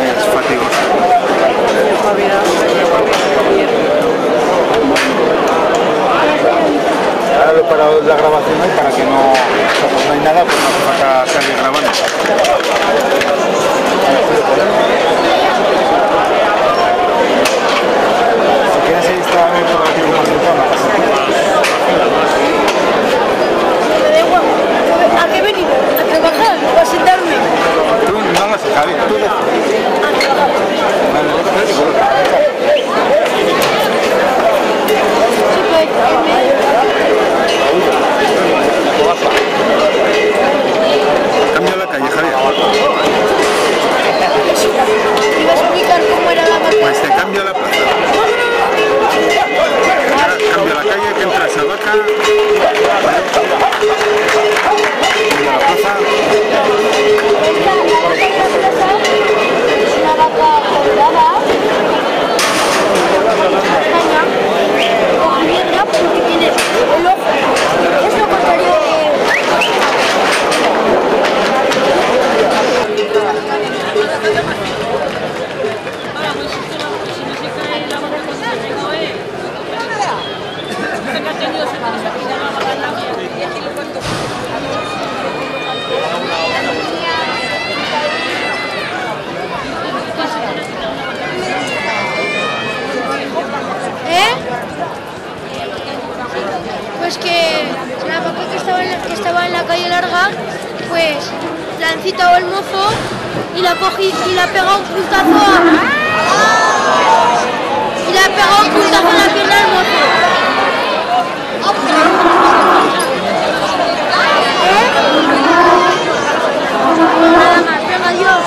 Esto es fatigoso. Ahora lo he parado la grabación hoy para que no, como no hay nada, pues no se va a salir grabando. Si quieres ahí está el programa más cercano. ¿A qué he venido? ¿A trabajar? ¿O a sentarme? Tú no lo sé, Javier, tú lo sé. A trabajar. Vale, voy a coger y coloca. Sí, pues, cambia la calle, Javier. ¿Te ibas a explicar cómo era la calle? Pues te cambio la plaza. Ahora cambio la calle, que entras a Vaca. La plaza. Es una vaca colorada. Caña. Con mierda porque tiene el ojo. Es lo contrario de... Pues que la papá que estaba en la calle larga, pues la han citado el mozo y la cogí y la ha pegado un puntazo a... Y la ha pegado un puntazo a la pierna del mozo. Nada más, venga, adiós.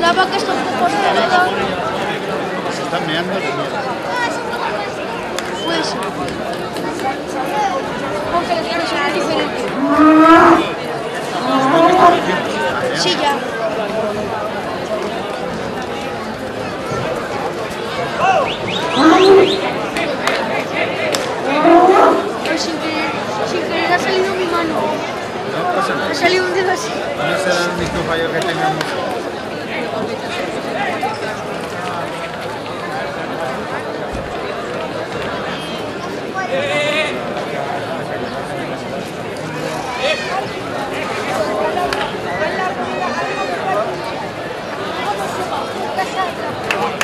La vaca está un poco cerrada. Se está meando de miedo. Pues... Porque los perros son diferentes. Sí, ya. Pero sin querer ha salido mi mano. No pasa nada. Ha salido un dedo así. No será el mismo fallo que tengamos.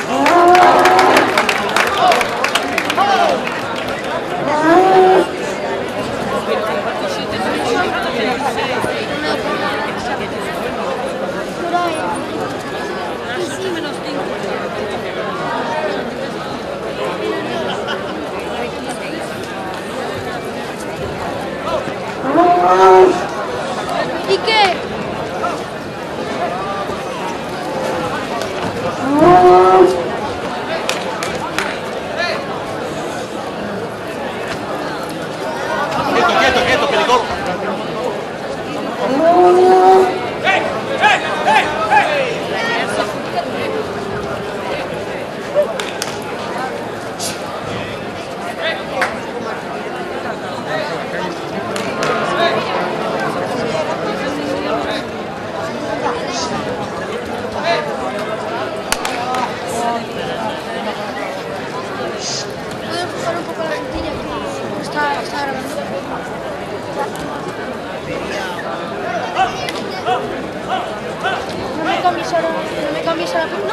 No, no, no.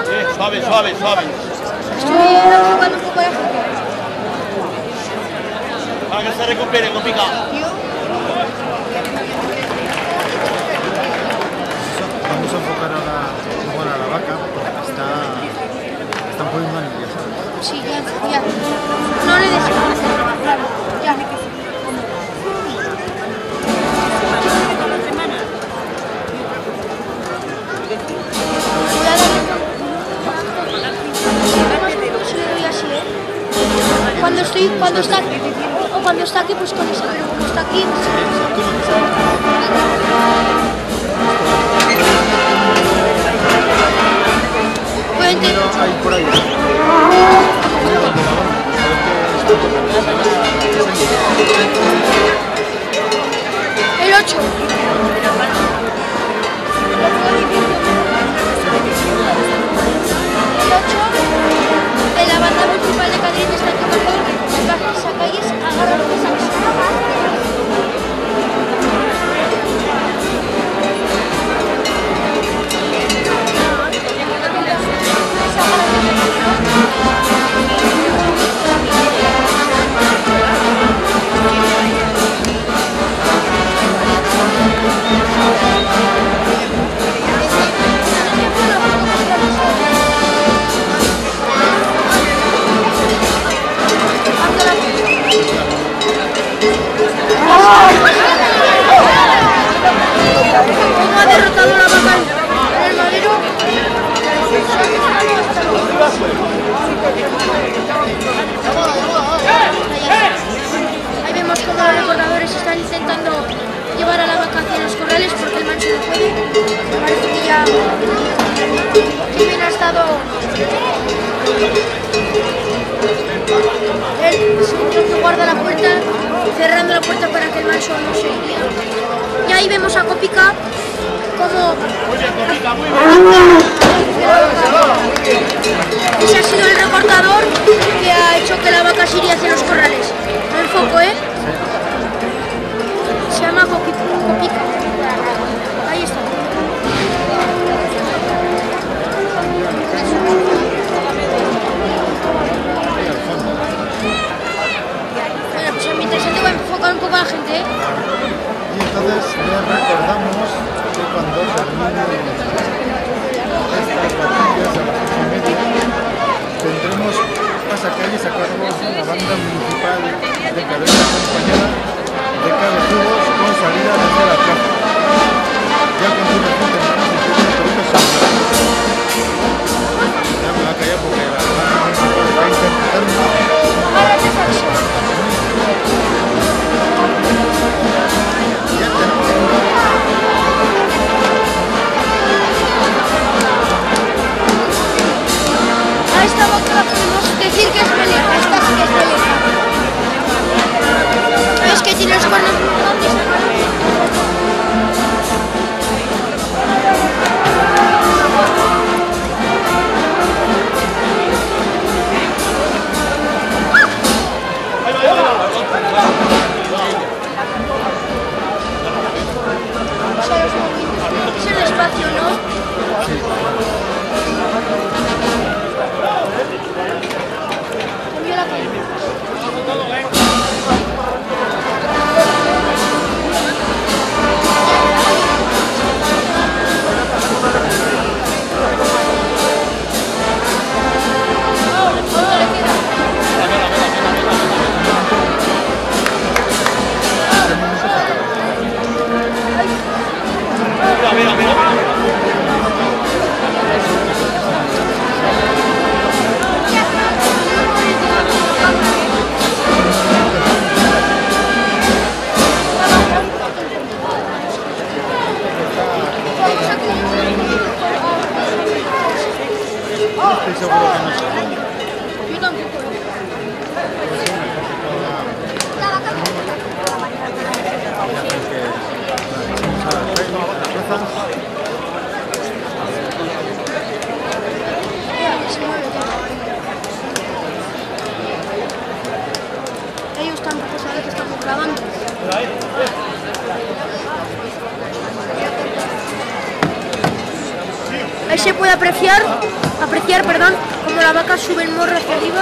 Suave, suave, suave. Estoy jugando un poco de ajedrez. Para que se recupere, Copica. Vamos a enfocar ahora a la vaca porque está un poco inmanida, ¿sabes? Sí, ya. No le dejamos hacer nada, claro. Ya. Cuando está aquí, pues con esa, pero como está aquí... El 8. El 8. En la banda principal de Cadreita está tocando el bajo de sacalles, agarra los pesados. ¿Cómo ha derrotado la vaca en el madero? Ahí vemos cómo los recordadores están intentando llevar a la vaca hacia los corrales porque el manchón no puede. Parece que ya bien ha estado el señor que guarda la puerta, cerrando la puerta para que el manchón no se iría. Y ahí vemos a Copica como... Muy bien, Copica, muy bien. Ese ha sido el recortador que ha hecho que la vaca se iría hacia los corrales. No enfoco, ¿eh? Se llama Copica. Ahí está. Bueno, pues es muy interesante, voy a enfocar un poco a la gente, ¿eh? Y entonces les recordamos que cuando termine esta partida a las 8:30 tendremos pasacalles a cargo de la banda municipal de Cadreita acompañada de cabezudos con salida desde la plaza. Ya continuamos apreciar apreciar, cómo la vaca sube el morro hacia arriba.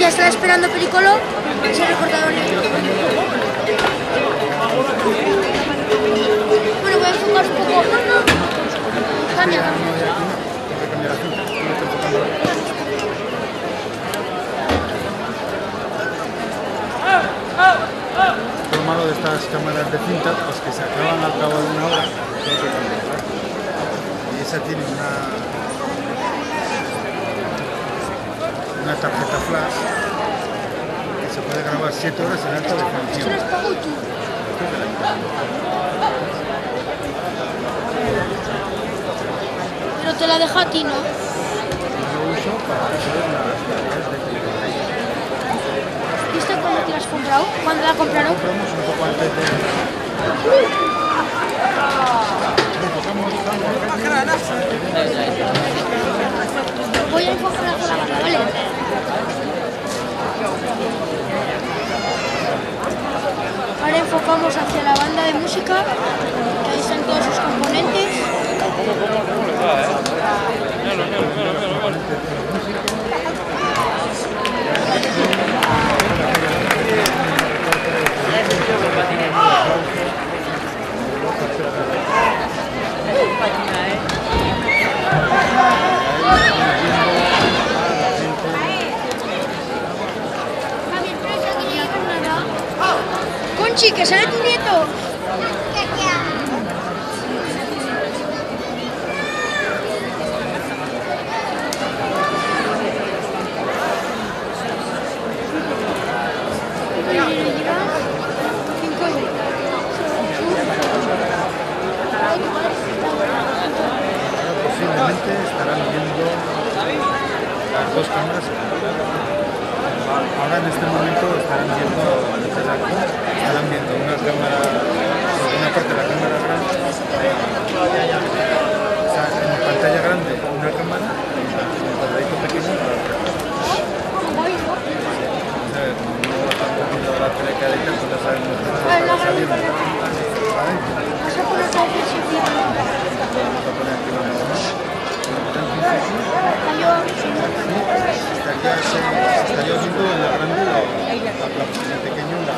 Ya está esperando Pericolo, se ha recortado el hilo. Bueno, voy a enfocar un poco. Cambia, Lo malo de estas cámaras de cinta es que se acaban al cabo de una hora y esa tiene una tarjeta flash que se puede grabar 7 horas en alta definición. Pero te la deja a ti, ¿no? Yo lo uso para resolver las tareas de... ¿Viste cuándo te la has comprado? ¿Cuándo la compraron? La compramos un poco antes de... Voy a enfocar la cola, ¿vale? Ahora enfocamos hacia la banda de música, que ahí están todos sus componentes. Conchi, que sale tu nieto. Estarán viendo las dos cámaras. Ahora en este momento estarán viendo una cámara, una parte de la cámara grande, o sea, en pantalla grande una cámara y un cuadradito pequeño para otra. No estamos viendo la tele Cadreita, no sabemos cómo está saliendo. Vamos a poner la perspectiva. Vamos a poner aquí una mano. Estaría viendo la grande y la pequeña la...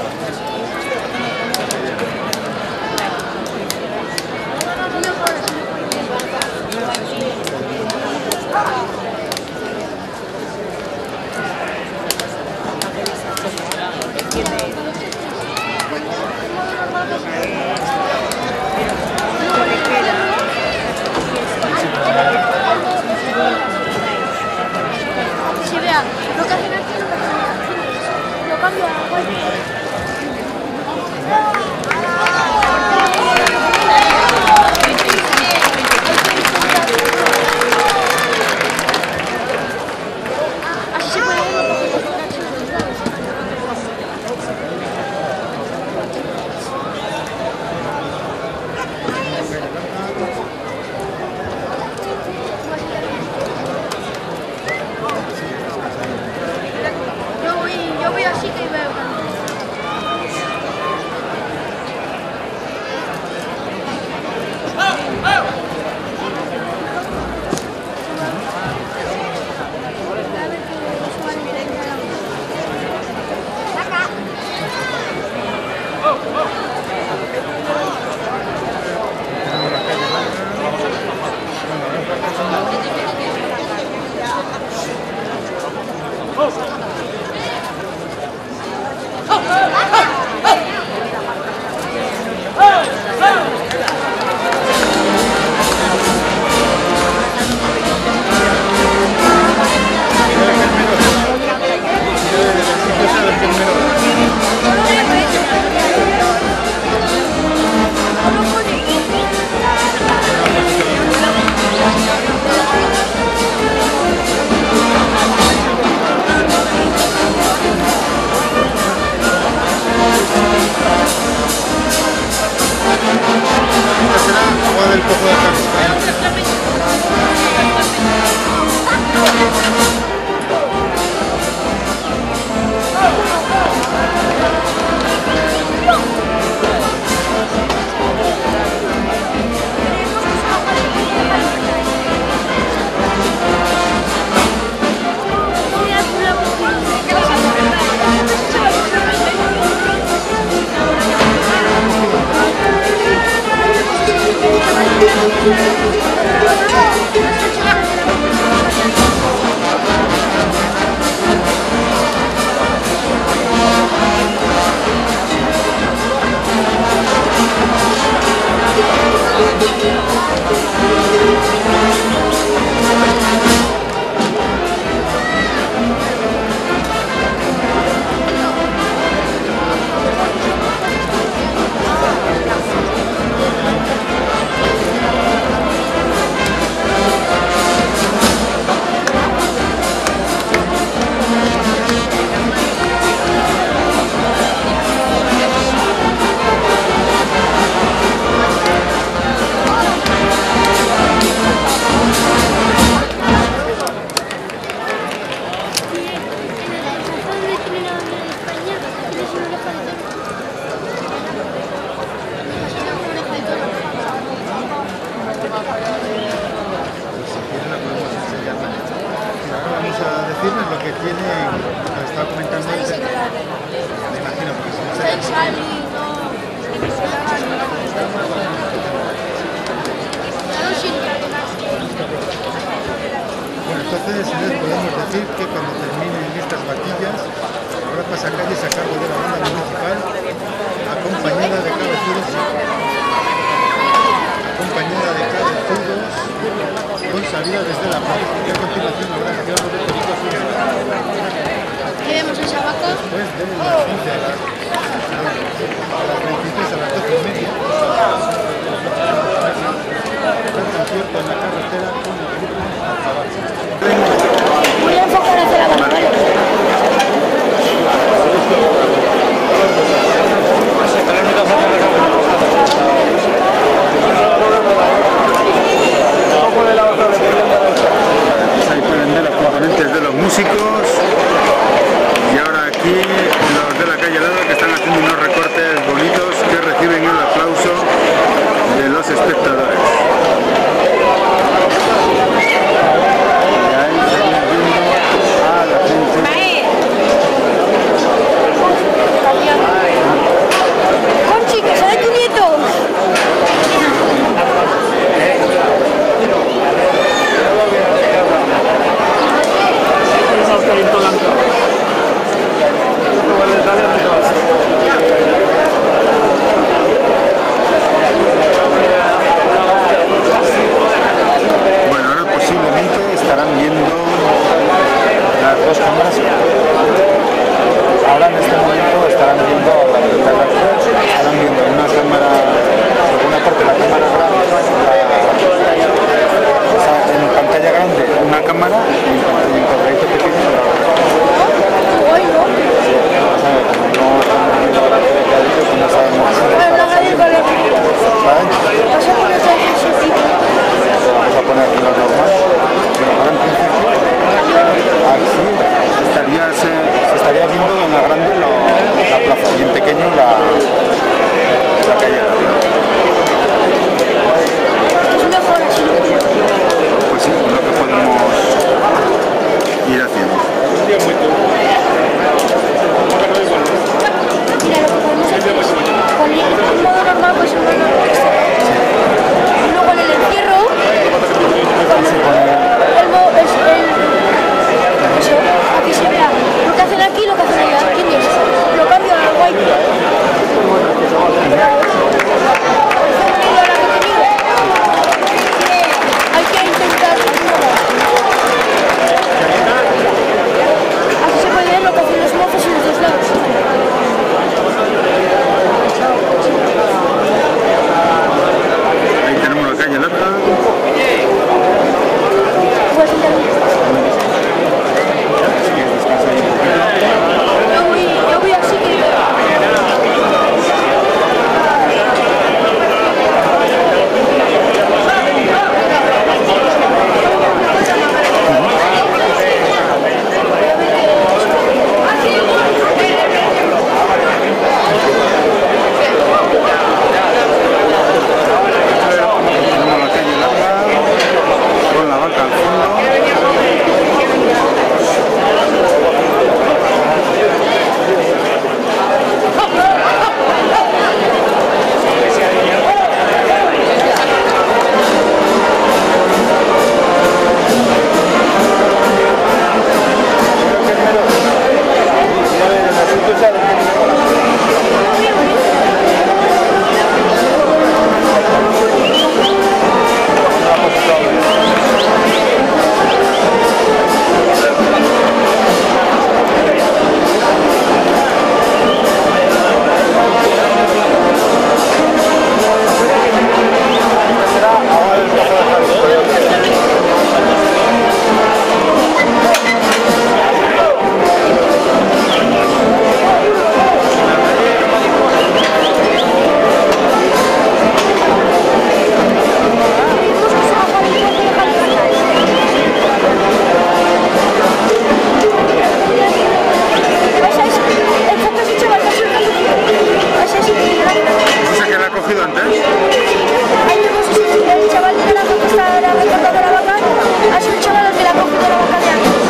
cogido antes? Hay unos que el chaval que la ha recortado la vaca, ha sido un chaval que la ha cogido la vaca de antes.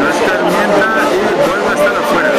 No escarmienta y vuelve a estar afuera.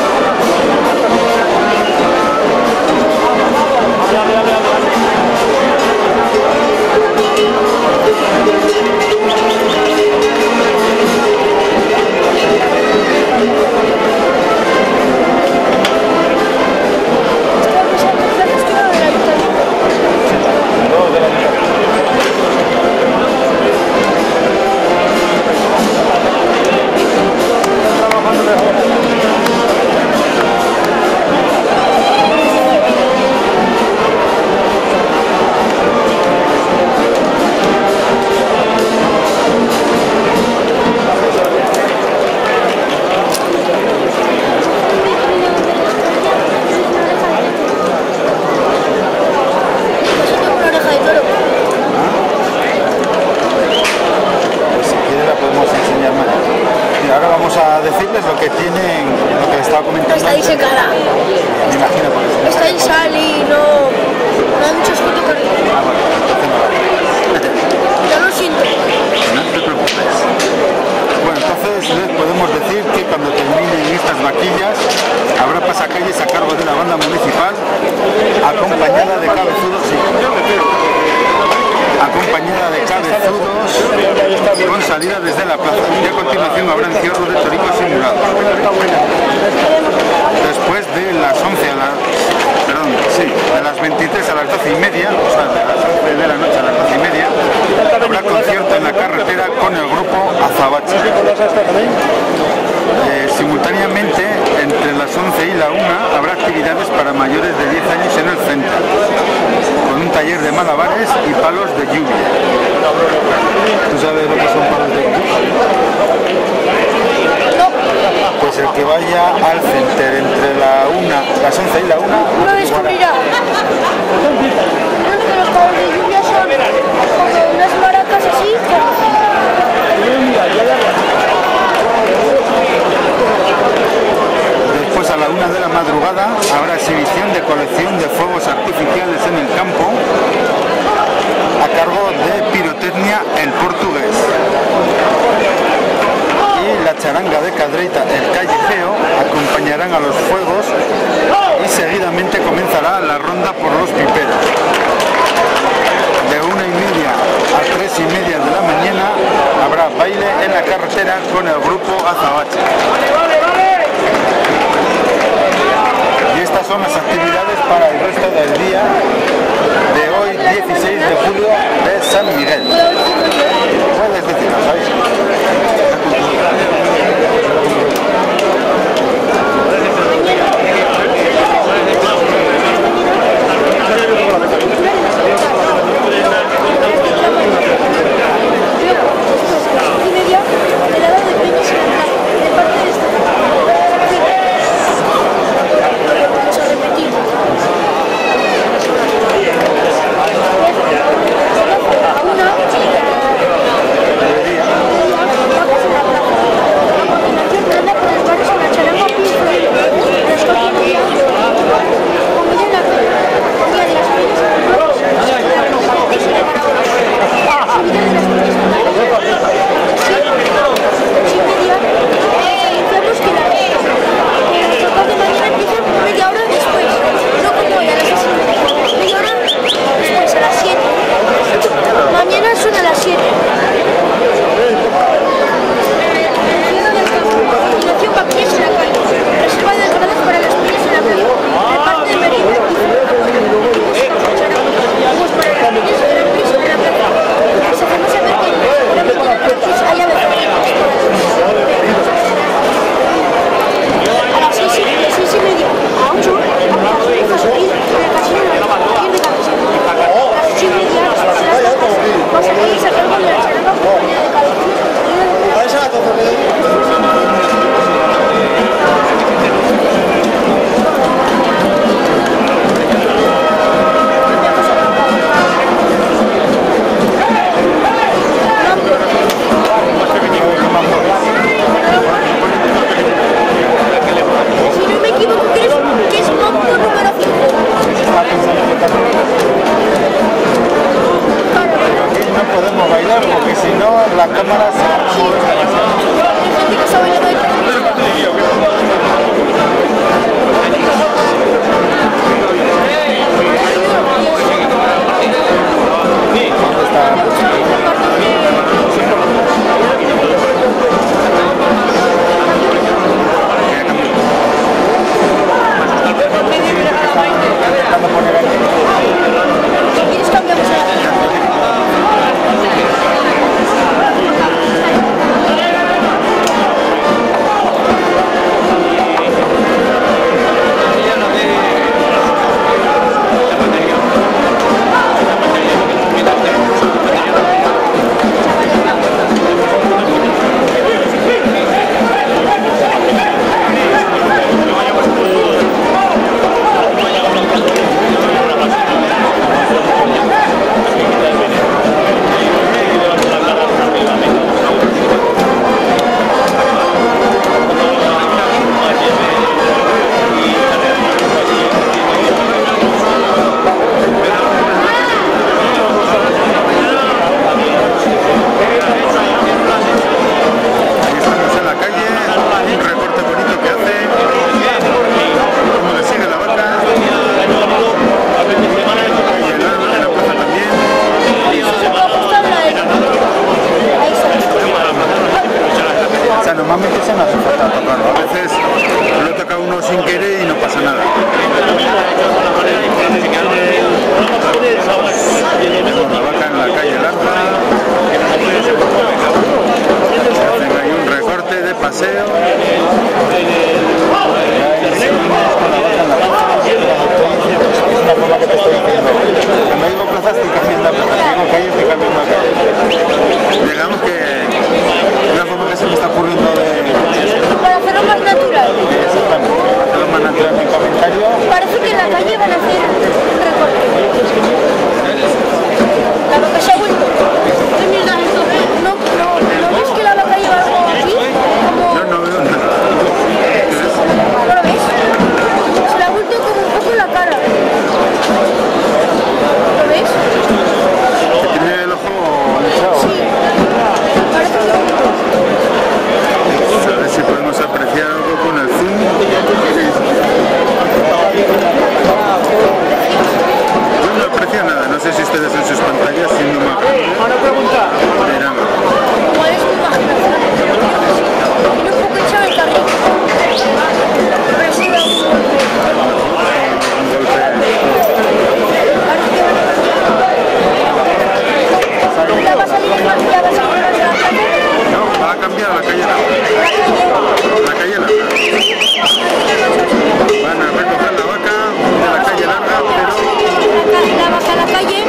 caminaba hasta la calle.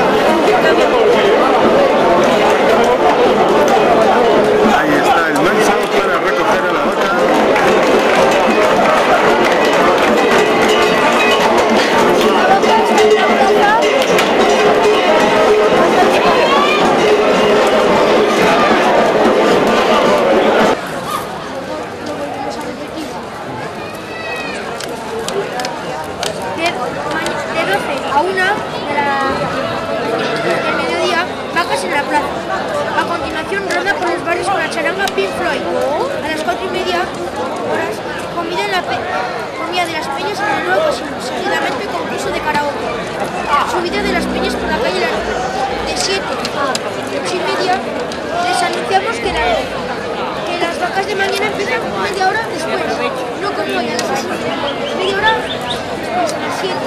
Ahí está el manso para recoger a la vaca. De 12 a 1 del mediodía, vacas en la plaza. A continuación, ronda por los barrios con la charanga Pink Floyd. A las 4:30 horas, comida de las peñas en el nuevo casino, seguidamente concurso de karaoke. Subida de las peñas por la calle de 7 a 8:30, les anunciamos que las vacas de mañana empiezan media hora después, no con hoy, a las 7. Media hora después, a las 7.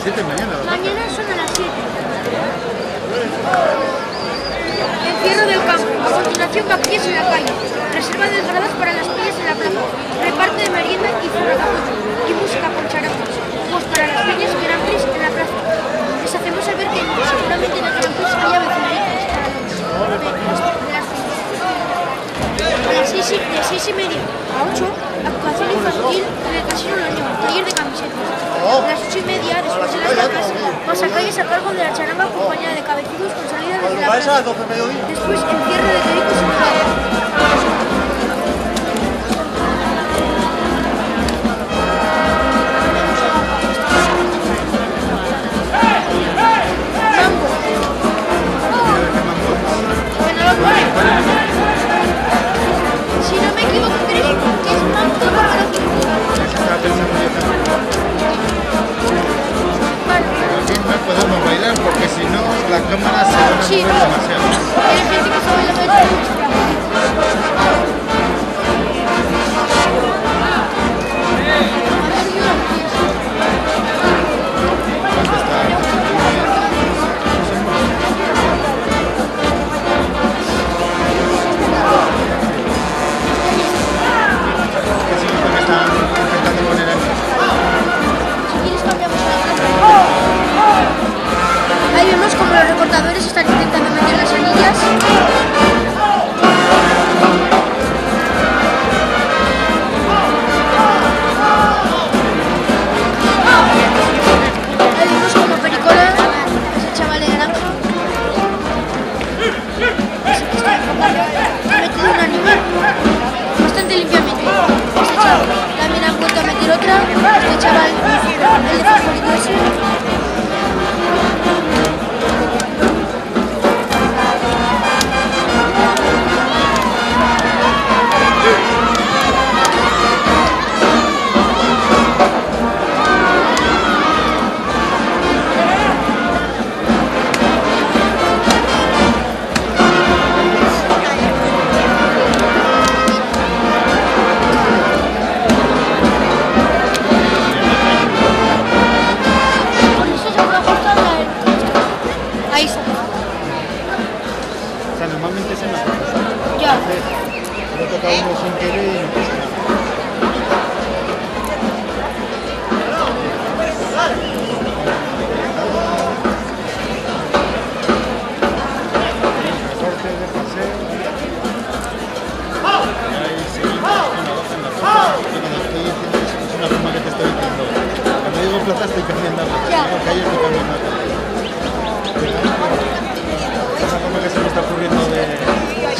¿7 mañana? Mañana son a las 7. Encierro del campo. A continuación, vaquillas en la calle. Reserva de gradas para las peñas en la plaza. Reparto de merienda y zurracapote. Y música con charangas. Pues para las peñas y Grand Prix en la plaza. Les hacemos saber que seguramente en el Grand Prix haya vecinos de las peñas. De 6:30 a 8, actuación infantil en el casino de León, taller de camisetas. A las 8:30, después de las vacas, pasacalles a cargo de la charanga acompañada de cabecitos con salida desde la plaza. Después, el cierre de Pericos en la podemos bailar porque si no la cámara se va a mover demasiado. Como los recortadores están intentando meter las anillas. Ahí vemos como Pericolo, ese chaval de naranja, ese que está ha metido un animal bastante limpiamente. Este chaval también ha vuelto a meter otra. Este chaval, el de favorito ese.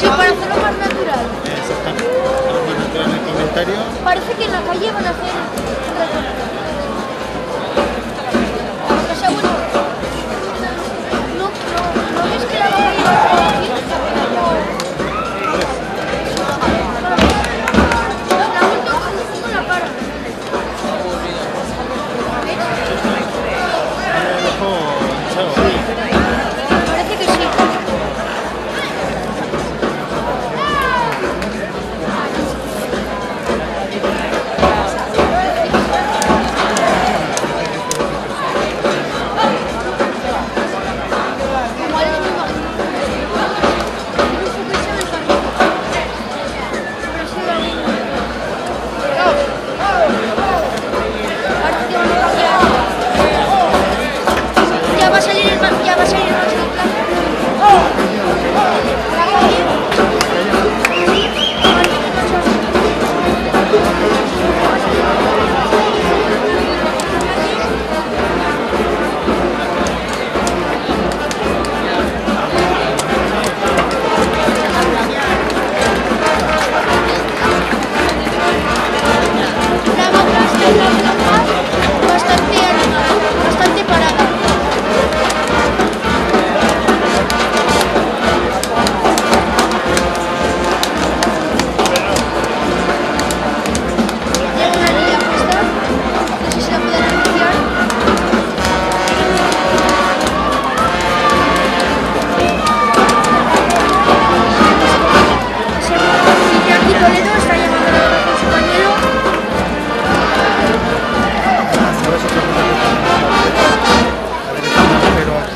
Sí, para hacerlo más natural. Exactamente, para hacerlo más natural.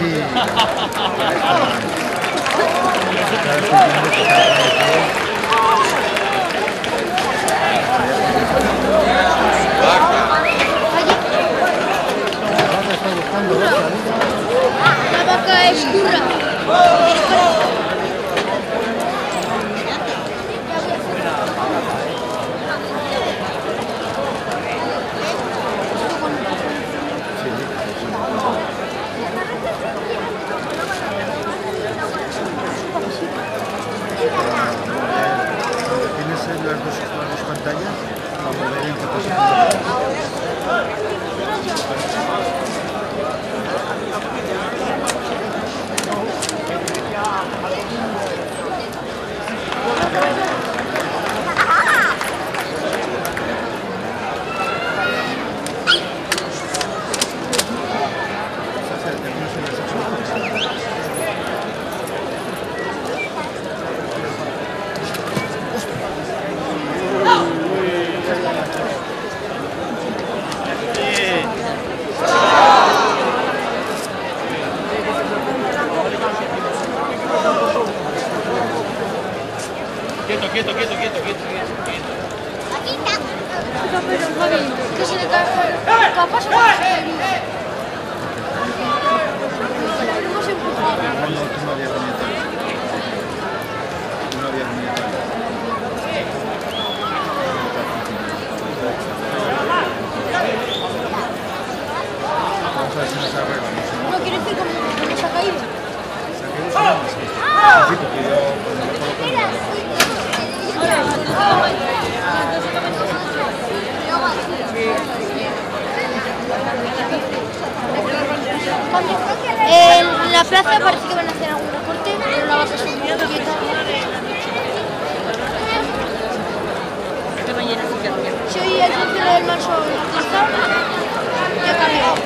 La vaca es curra. Tienes las dos pantallas para ver en qué posición. Quieto. Aquí está. No, pero Javi, que se le cae. Capaz no se le cae. Vamos a ver si nos arreglamos. No quiere decir que nos ha caído. Sí, porque yo... En la plaza parece que van a hacer algún recorte, pero la vas a subir. Soy el tercero del Manchón y ha cambiado.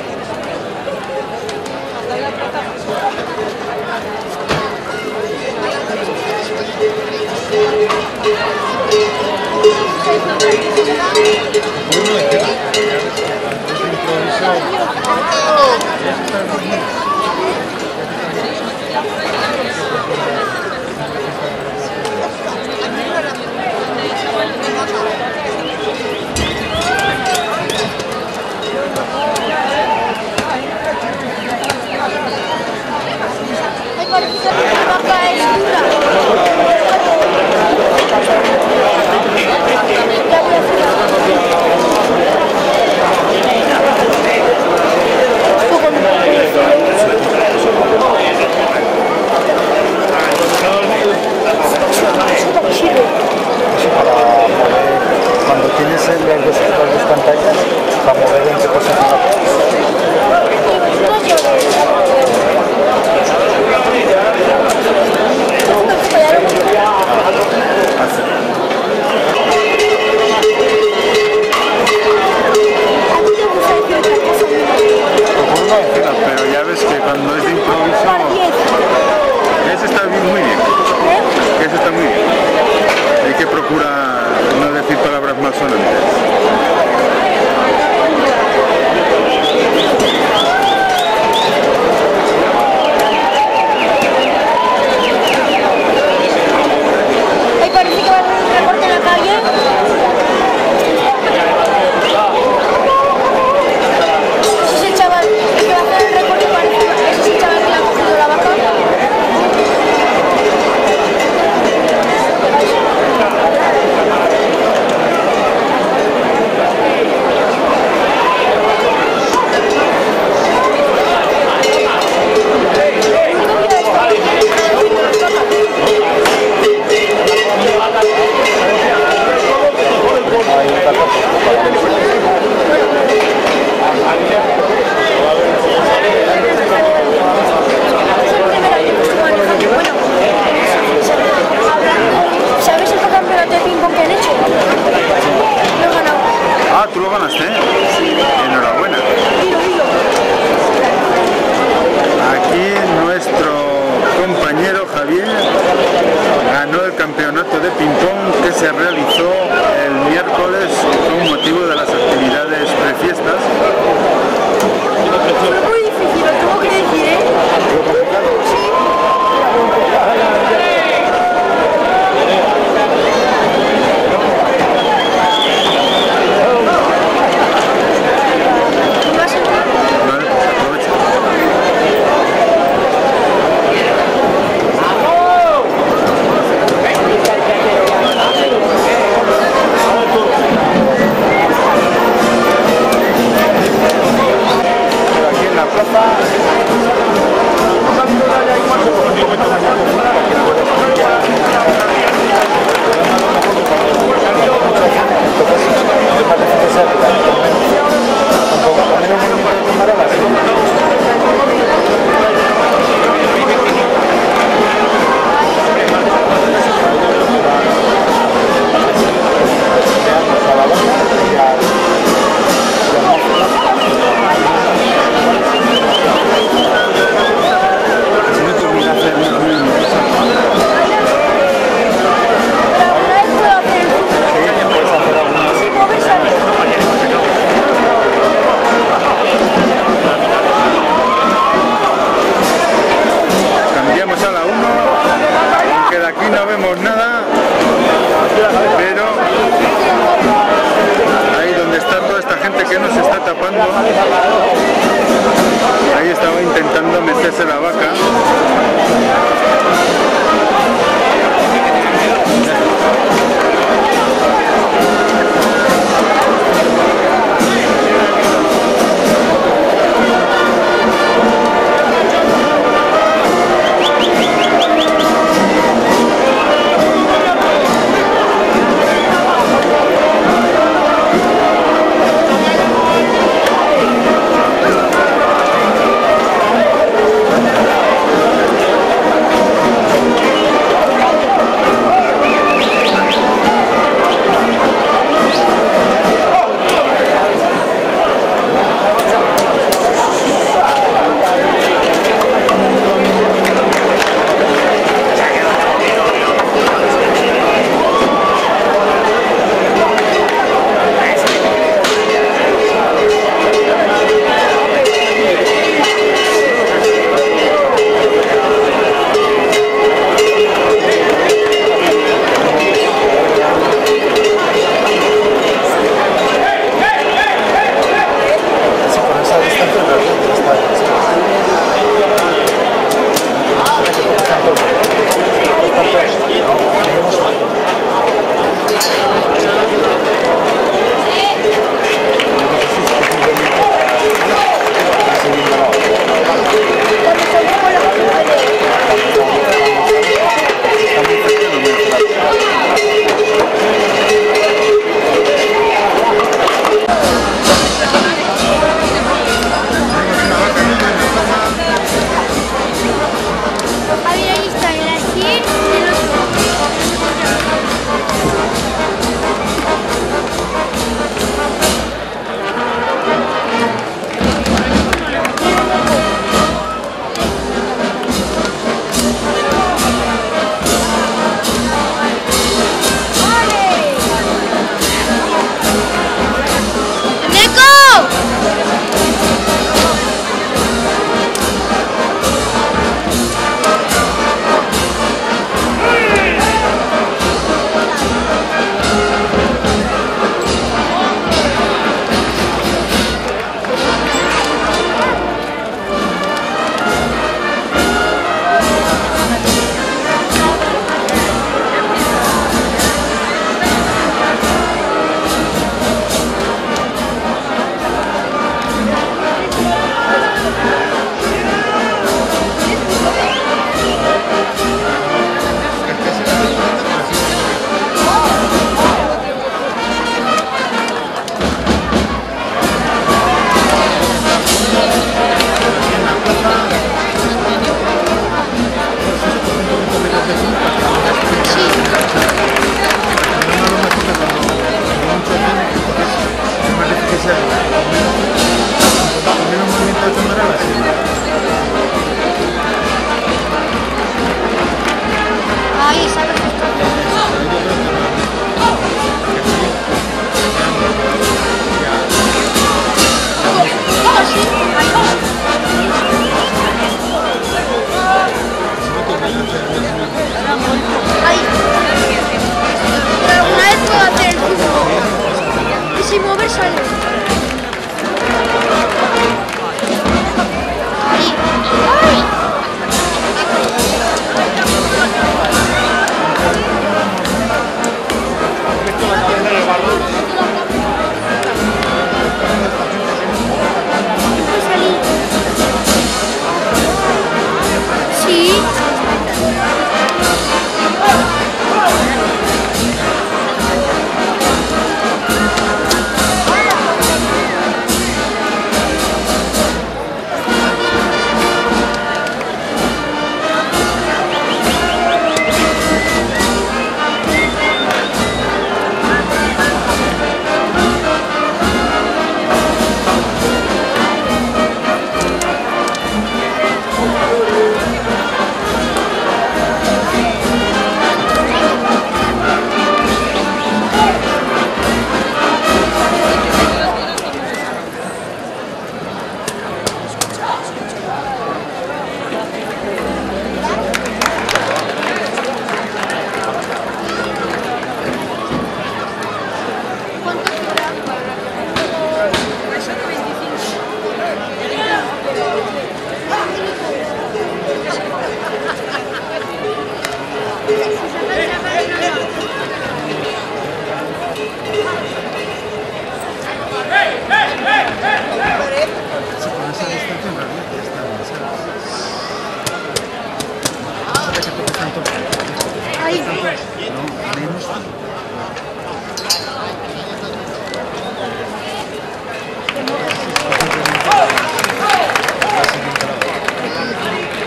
no vemos nada, pero ahí donde está toda esta gente que nos está tapando, ahí estaba intentando meterse la vaca.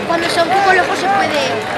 Cuando sea un poco loco se puede...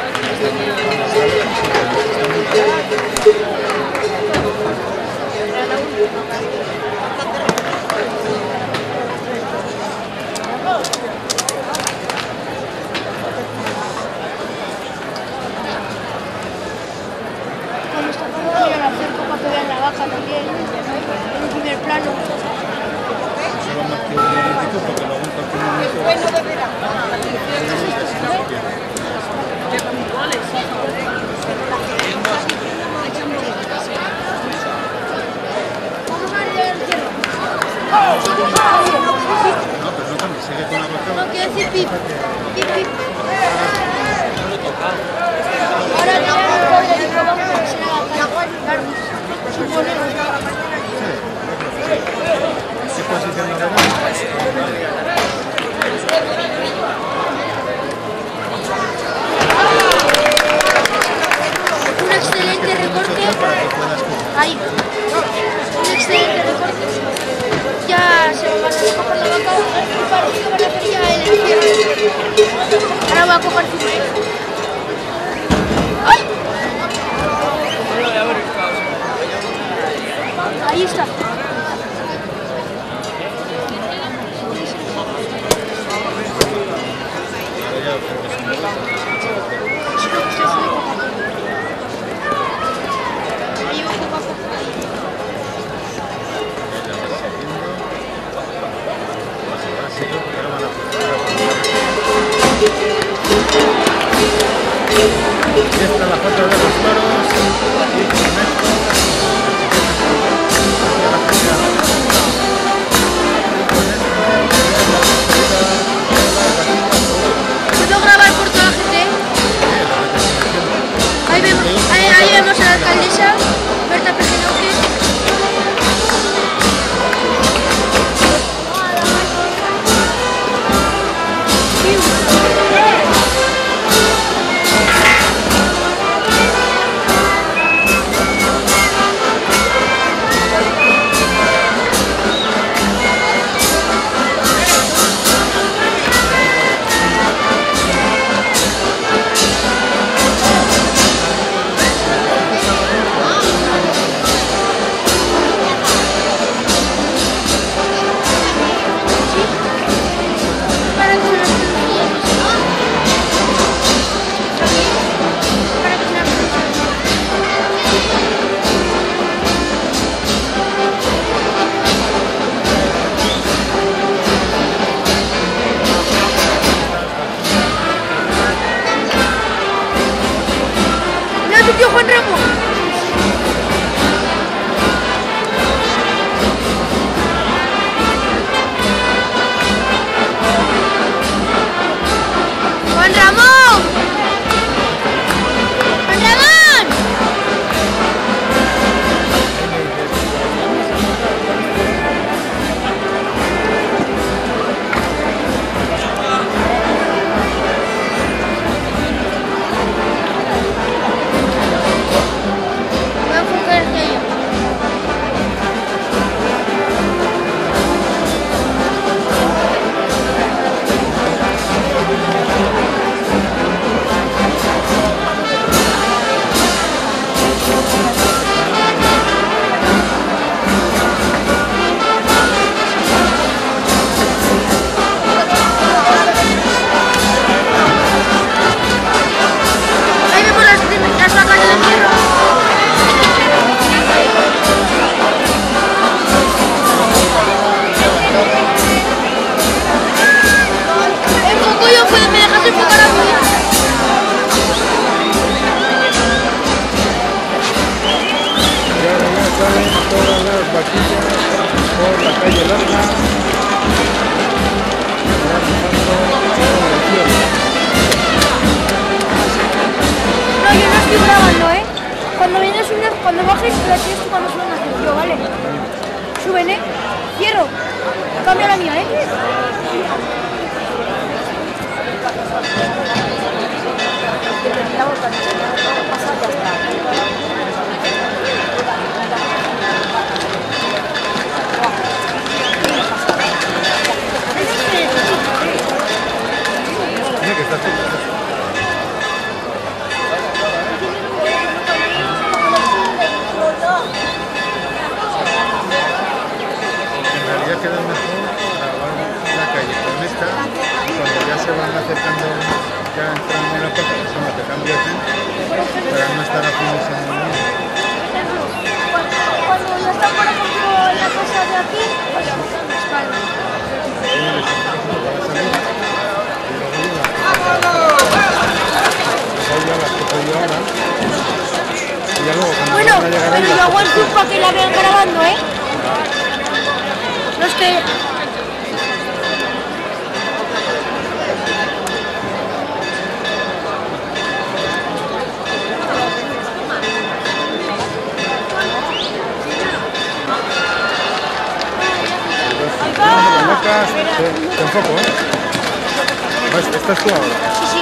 ¡Gracias! Cuando bajes, te la tienes tú cuando suban las del tío, ¿vale? Suben, ¿eh? Cierro. Cambia la mía, ¿eh? Tiene que estar todo. Queda mejor grabar la calle con esta, cuando ya se van acercando, ya entrando en la puerta, se me cambia aquí, para no estar aquí en San Miguel. Cuando no está por ejemplo la cosa de aquí, pues nos calma. Bueno, pero yo aguanto para que la vean grabando, ¿eh? No es que... Tampoco, ¿eh? Pues, ¿estás tú ahora? Sí, sí.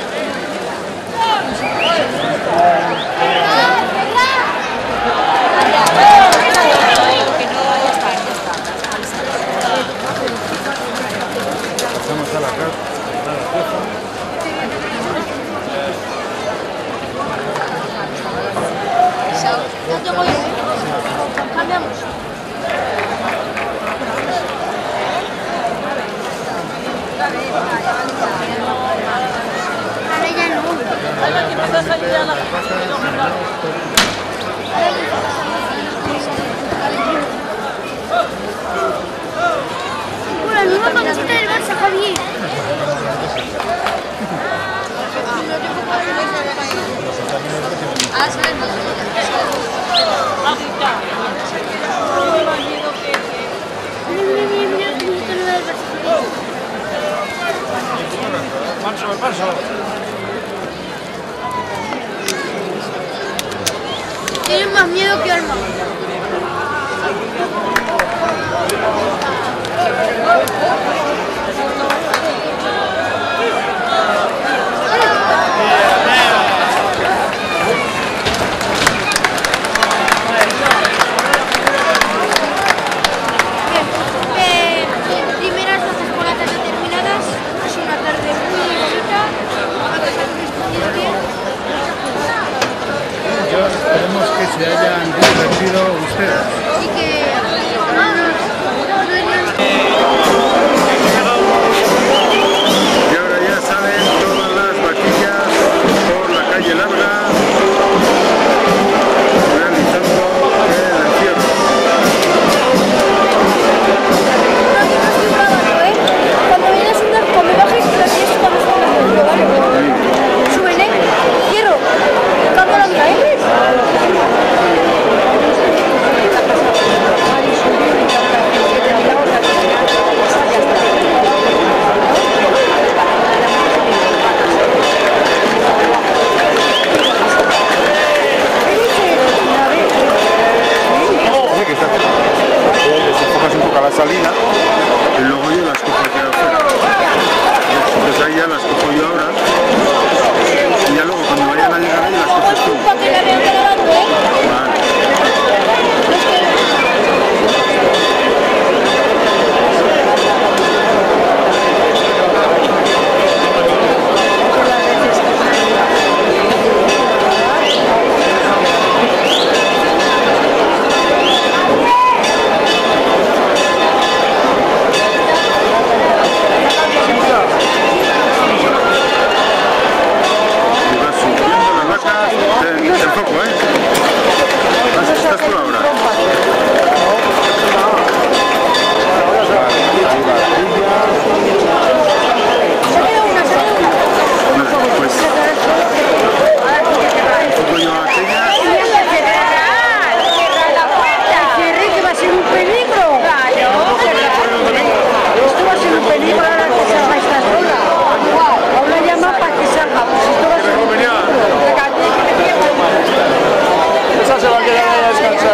Tienen más miedo que armas. Se hayan divertido ustedes. Y que y ahora ya salen todas las vaquillas por la calle Larga realizando el entierro. Cuando vienes a andar, cuando bajes, te la tienes cuando estás en el lugar. Súbele, cierro, cambia la mía, ¿eh?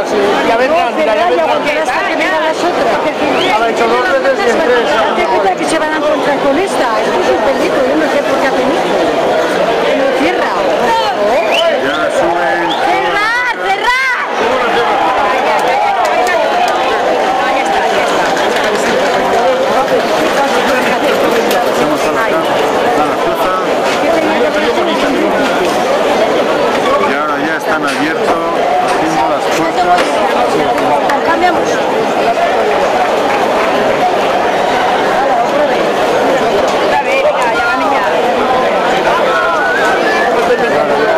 sí, ya vendrán, mira, ya vendrán. Han hecho dos veces y en tres. Date cuenta que se van a encontrar con esta. Esto es un peligro, yo no sé por qué ha venido. Que no cierra. Ya suben. ¡Cerrar, cerrar! Ahí está, ahí está. Pasamos a la plaza. Y ahora ya están abiertos. Cambiamos.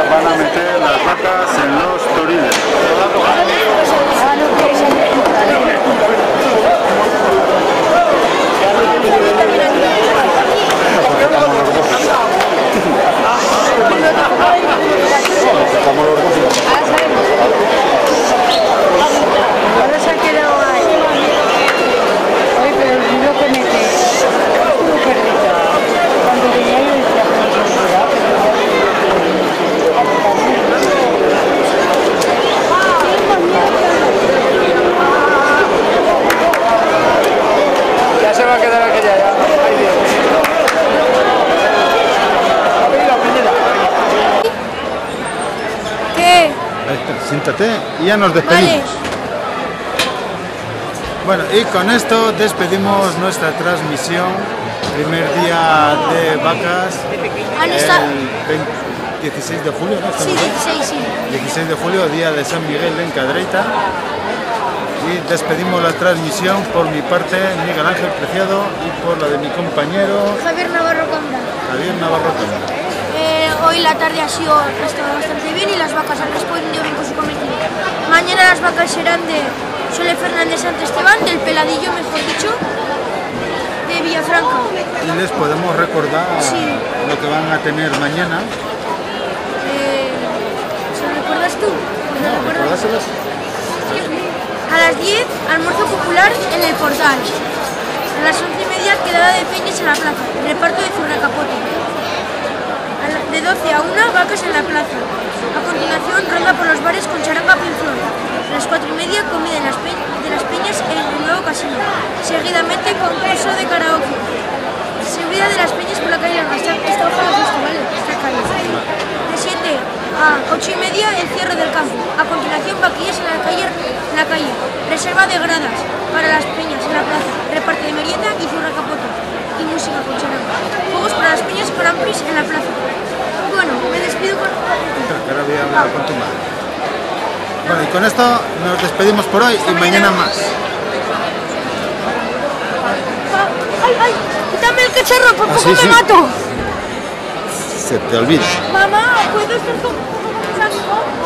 Van a meter las vacas en los toriles. Ahora se ha quedado ahí. Oye, pero el libro que mete es súper rico. Cuando venía yo decía, pues no se da, pero no se da. Ya se va a quedar aquella ya. Ay, Dios. ¿Qué? Siéntate y ya nos despedimos. Vale. Bueno, y con esto despedimos nuestra transmisión, primer día de vacas, el 16 de julio, ¿no? Sí, 16, sí. 16 de julio, día de San Miguel en Cadreita. Y despedimos la transmisión por mi parte, Miguel Ángel Preciado, y por la de mi compañero... Javier Navarro Cambrán. Javier Navarro Cambrán. Hoy la tarde ha sido bastante bien y las vacas han respondido bien con su cometido. Mañana las vacas serán de... Sole Fernández Santesteban, del Peladillo, mejor dicho, de Villafranca. Y les podemos recordar sí. Lo que van a tener mañana. ¿Se lo recuerdas tú? No, recuérdaselas. A las 10, almuerzo popular en el portal. A las 11:30, quedada de peñas en la plaza, reparto de zurracapote. De 12 a 1, vacas en la plaza. A continuación, ronda por los bares con charanga pinflón. A las 4:30, comida en las peñas en el nuevo casino. Seguidamente, concurso de karaoke. Subida de las peñas por la calle de Manchón. Esta hoja la fiesta, ¿vale? Esta calle. De 7 a 8:30, el cierre del campo. A continuación, vaquillas en la calle. Reserva de gradas para las peñas en la plaza. Reparto de merienda y zurracapoto. Y música con charanga. Juegos para las peñas con amplis en la plaza. Bueno, me despido con... Ahora voy a hablar con tu madre. Bueno, y con esto nos despedimos por hoy y mañana más. ¡Ay, ay! ¡Quítame el cacharro! ¡Por poco me mato! Se te olvida. Mamá, ¿puedo estar con un cacharro?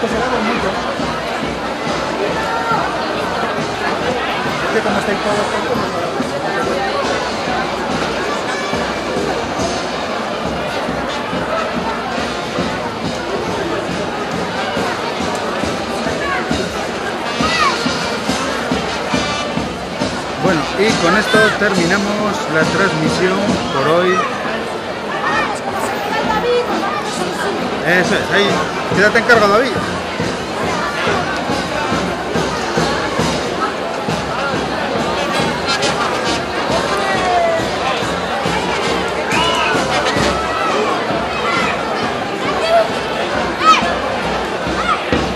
Pues será bonito. Que como estáis todos juntos. Bueno, y con esto terminamos la transmisión por hoy. Eso es, ahí. Quédate en cargo, David.